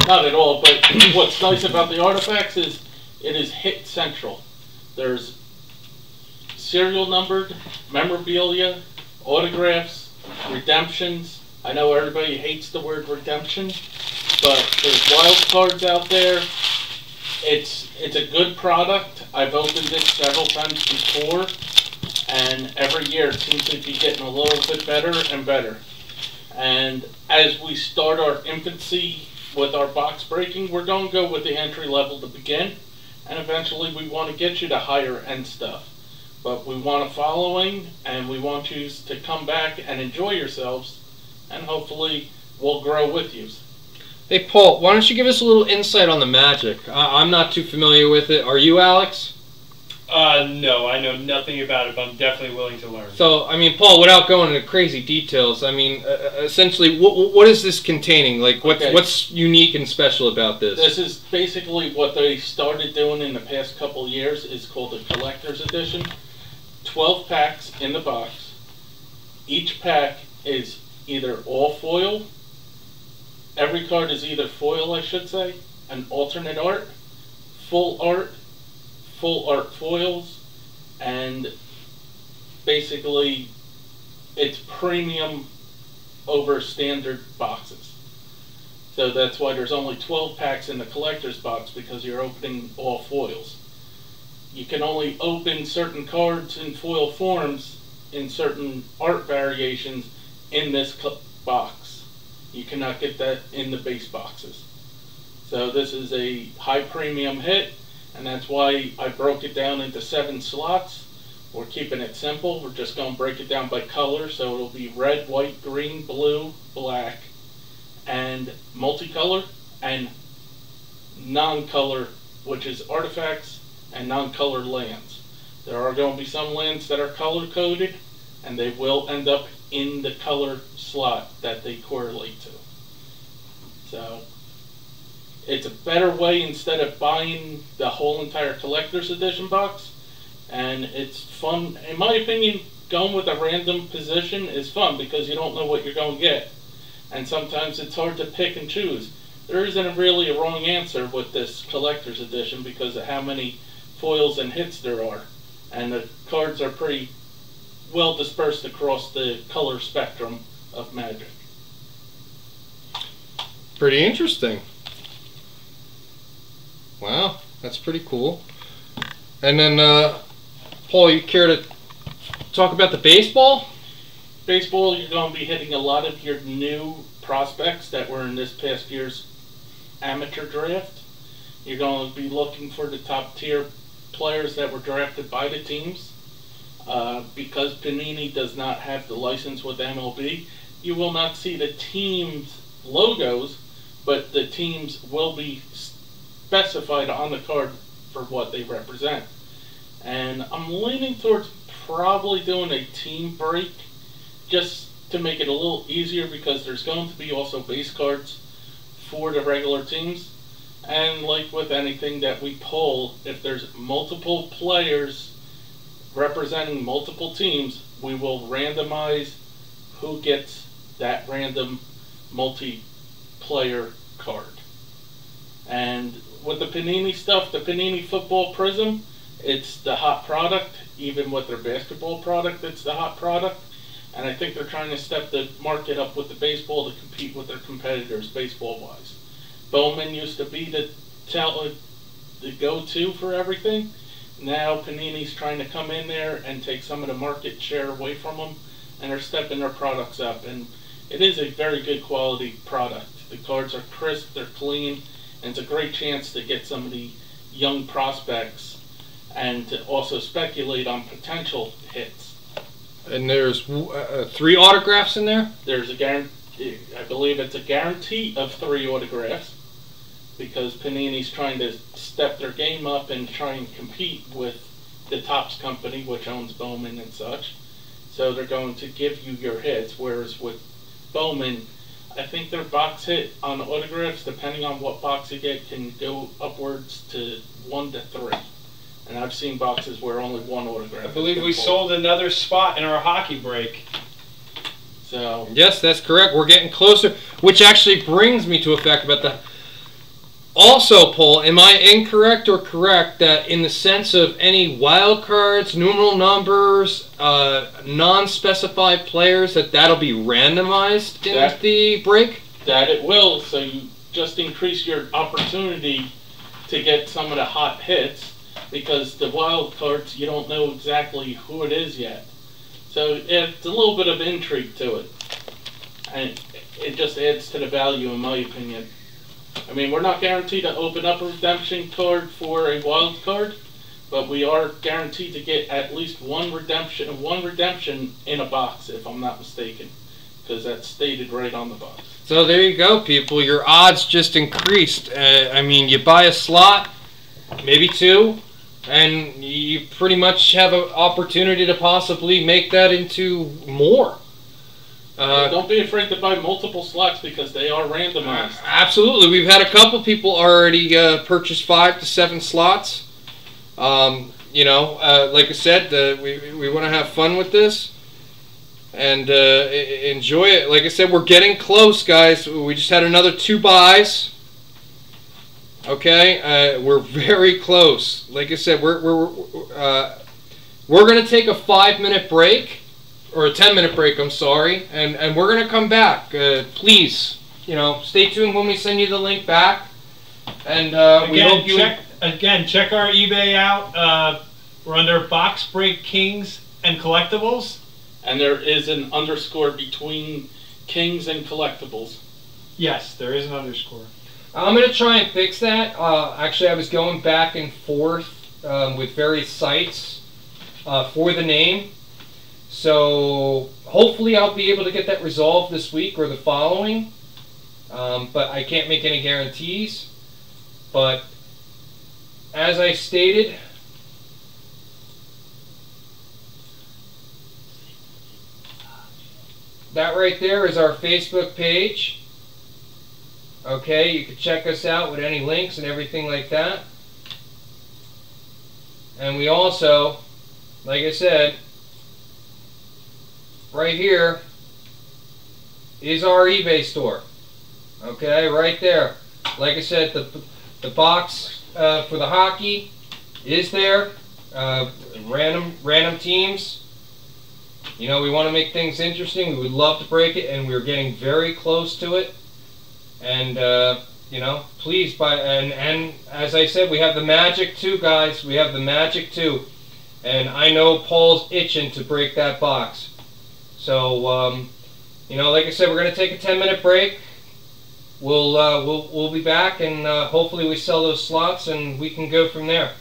Not at all. But what's nice about the artifacts is it is hit central. There's serial numbered, memorabilia, autographs, redemptions. I know everybody hates the word redemption, but there's wild cards out there. It's a good product. I've opened it several times before, and every year it seems to be getting a little bit better and better. And as we start our infancy with our box breaking, we're going to go with the entry level to begin, and eventually we want to get you to higher end stuff. But we want a following, and we want you to come back and enjoy yourselves, and hopefully we'll grow with you. Hey, Paul, why don't you give us a little insight on the Magic? I'm not too familiar with it. Are you, Alex? No, I know nothing about it, but I'm definitely willing to learn. So, I mean, Paul, without going into crazy details, I mean, essentially, what is this containing? Like, what's unique and special about this? This is basically what they started doing in the past couple years. It's called a collector's edition. 12 packs in the box. Each pack is either all foil, every card is either foil, I should say, an alternate art, full art foils, and basically it's premium over standard boxes. So that's why there's only 12 packs in the collector's box, because you're opening all foils. You can only open certain cards in foil forms in certain art variations in this box. You cannot get that in the base boxes. So this is a high premium hit, and that's why I broke it down into 7 slots. We're keeping it simple. We're just going to break it down by color, so it'll be red, white, green, blue, black, and multicolor, and non-color, which is artifacts, and non-colored lands. There are going to be some lands that are color-coded, and they will end up in the color slot that they correlate to. So It's a better way instead of buying the whole entire collector's edition box, and it's fun. In my opinion, going with a random position is fun because you don't know what you're going to get, and sometimes it's hard to pick and choose. There isn't really a wrong answer with this collector's edition because of how many foils and hits there are, and the cards are pretty well dispersed across the color spectrum of Magic. Pretty interesting. Wow, that's pretty cool. And then, Paul, you care to talk about the baseball? Baseball, you're going to be hitting a lot of your new prospects that were in this past year's amateur draft. You're going to be looking for the top tier players that were drafted by the teams. Because Panini does not have the license with MLB, you will not see the team's logos, but the teams will be specified on the card for what they represent. And I'm leaning towards probably doing a team break just to make it a little easier, because there's going to be also base cards for the regular teams. And like with anything that we pull, if there's multiple players representing multiple teams, we will randomize who gets that random multiplayer card. And with the Panini stuff, the Panini Football Prism, it's the hot product. Even with their basketball product, it's the hot product. And I think they're trying to step the market up with the baseball to compete with their competitors baseball-wise. Bowman used to be the go-to for everything. Now Panini's trying to come in there and take some of the market share away from them, and they're stepping their products up. And it is a very good quality product. The cards are crisp, they're clean, and it's a great chance to get some of the young prospects and to also speculate on potential hits. And there's 3 autographs in there? There's a guarantee. I believe it's a guarantee of 3 autographs, because Panini's trying to step their game up and try and compete with the Topps company, which owns Bowman and such. So they're going to give you your hits, whereas with Bowman, I think their box hit on autographs, depending on what box you get, can go upwards to 1 to 3. And I've seen boxes where only 1 autograph. I believe we sold another spot in our hockey break. So yes, that's correct. We're getting closer, which actually brings me to a fact about that. Also, Paul, am I incorrect or correct that in the sense of any wild cards, numeral numbers, non-specified players, that'll be randomized in the break? That it will, so you just increase your opportunity to get some of the hot hits, because the wild cards, you don't know exactly who it is yet. So it's a little bit of intrigue to it. And it just adds to the value, in my opinion. I mean, we're not guaranteed to open up a redemption card for a wild card, but we are guaranteed to get at least one redemption in a box, if I'm not mistaken, because that's stated right on the box. So there you go, people. Your odds just increased. I mean, you buy a slot, maybe 2, and you pretty much have an opportunity to possibly make that into more. Don't be afraid to buy multiple slots, because they are randomized. Absolutely. We've had a couple people already purchase 5 to 7 slots. You know, like I said, we want to have fun with this and enjoy it. Like I said, we're getting close, guys. We just had another 2 buys. Okay, we're very close. Like I said, we're going to take a 5-minute break. Or a 10-minute break, I'm sorry, and we're gonna come back. Please, you know, stay tuned when we send you the link back. And we hope you check our eBay out. We're under Box Break Kings and Collectibles, and there is an underscore between Kings and Collectibles. Yes, there is an underscore. I'm gonna try and fix that. Actually, I was going back and forth with various sites for the name. So hopefully I'll be able to get that resolved this week or the following, but I can't make any guarantees. But as I stated, that right there is our Facebook page. Okay, you can check us out with any links and everything like that. And we also, like I said, right here is our eBay store. Okay, right there. Like I said, the box for the hockey is there. Random teams. You know, we want to make things interesting. We would love to break it, and we're getting very close to it. And you know, please buy. And as I said, we have the Magic too, guys. We have the Magic too, and I know Paul's itching to break that box. So you know, like I said, we're gonna take a 10-minute break. We'll be back, and hopefully we sell those slots and we can go from there.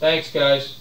Thanks, guys.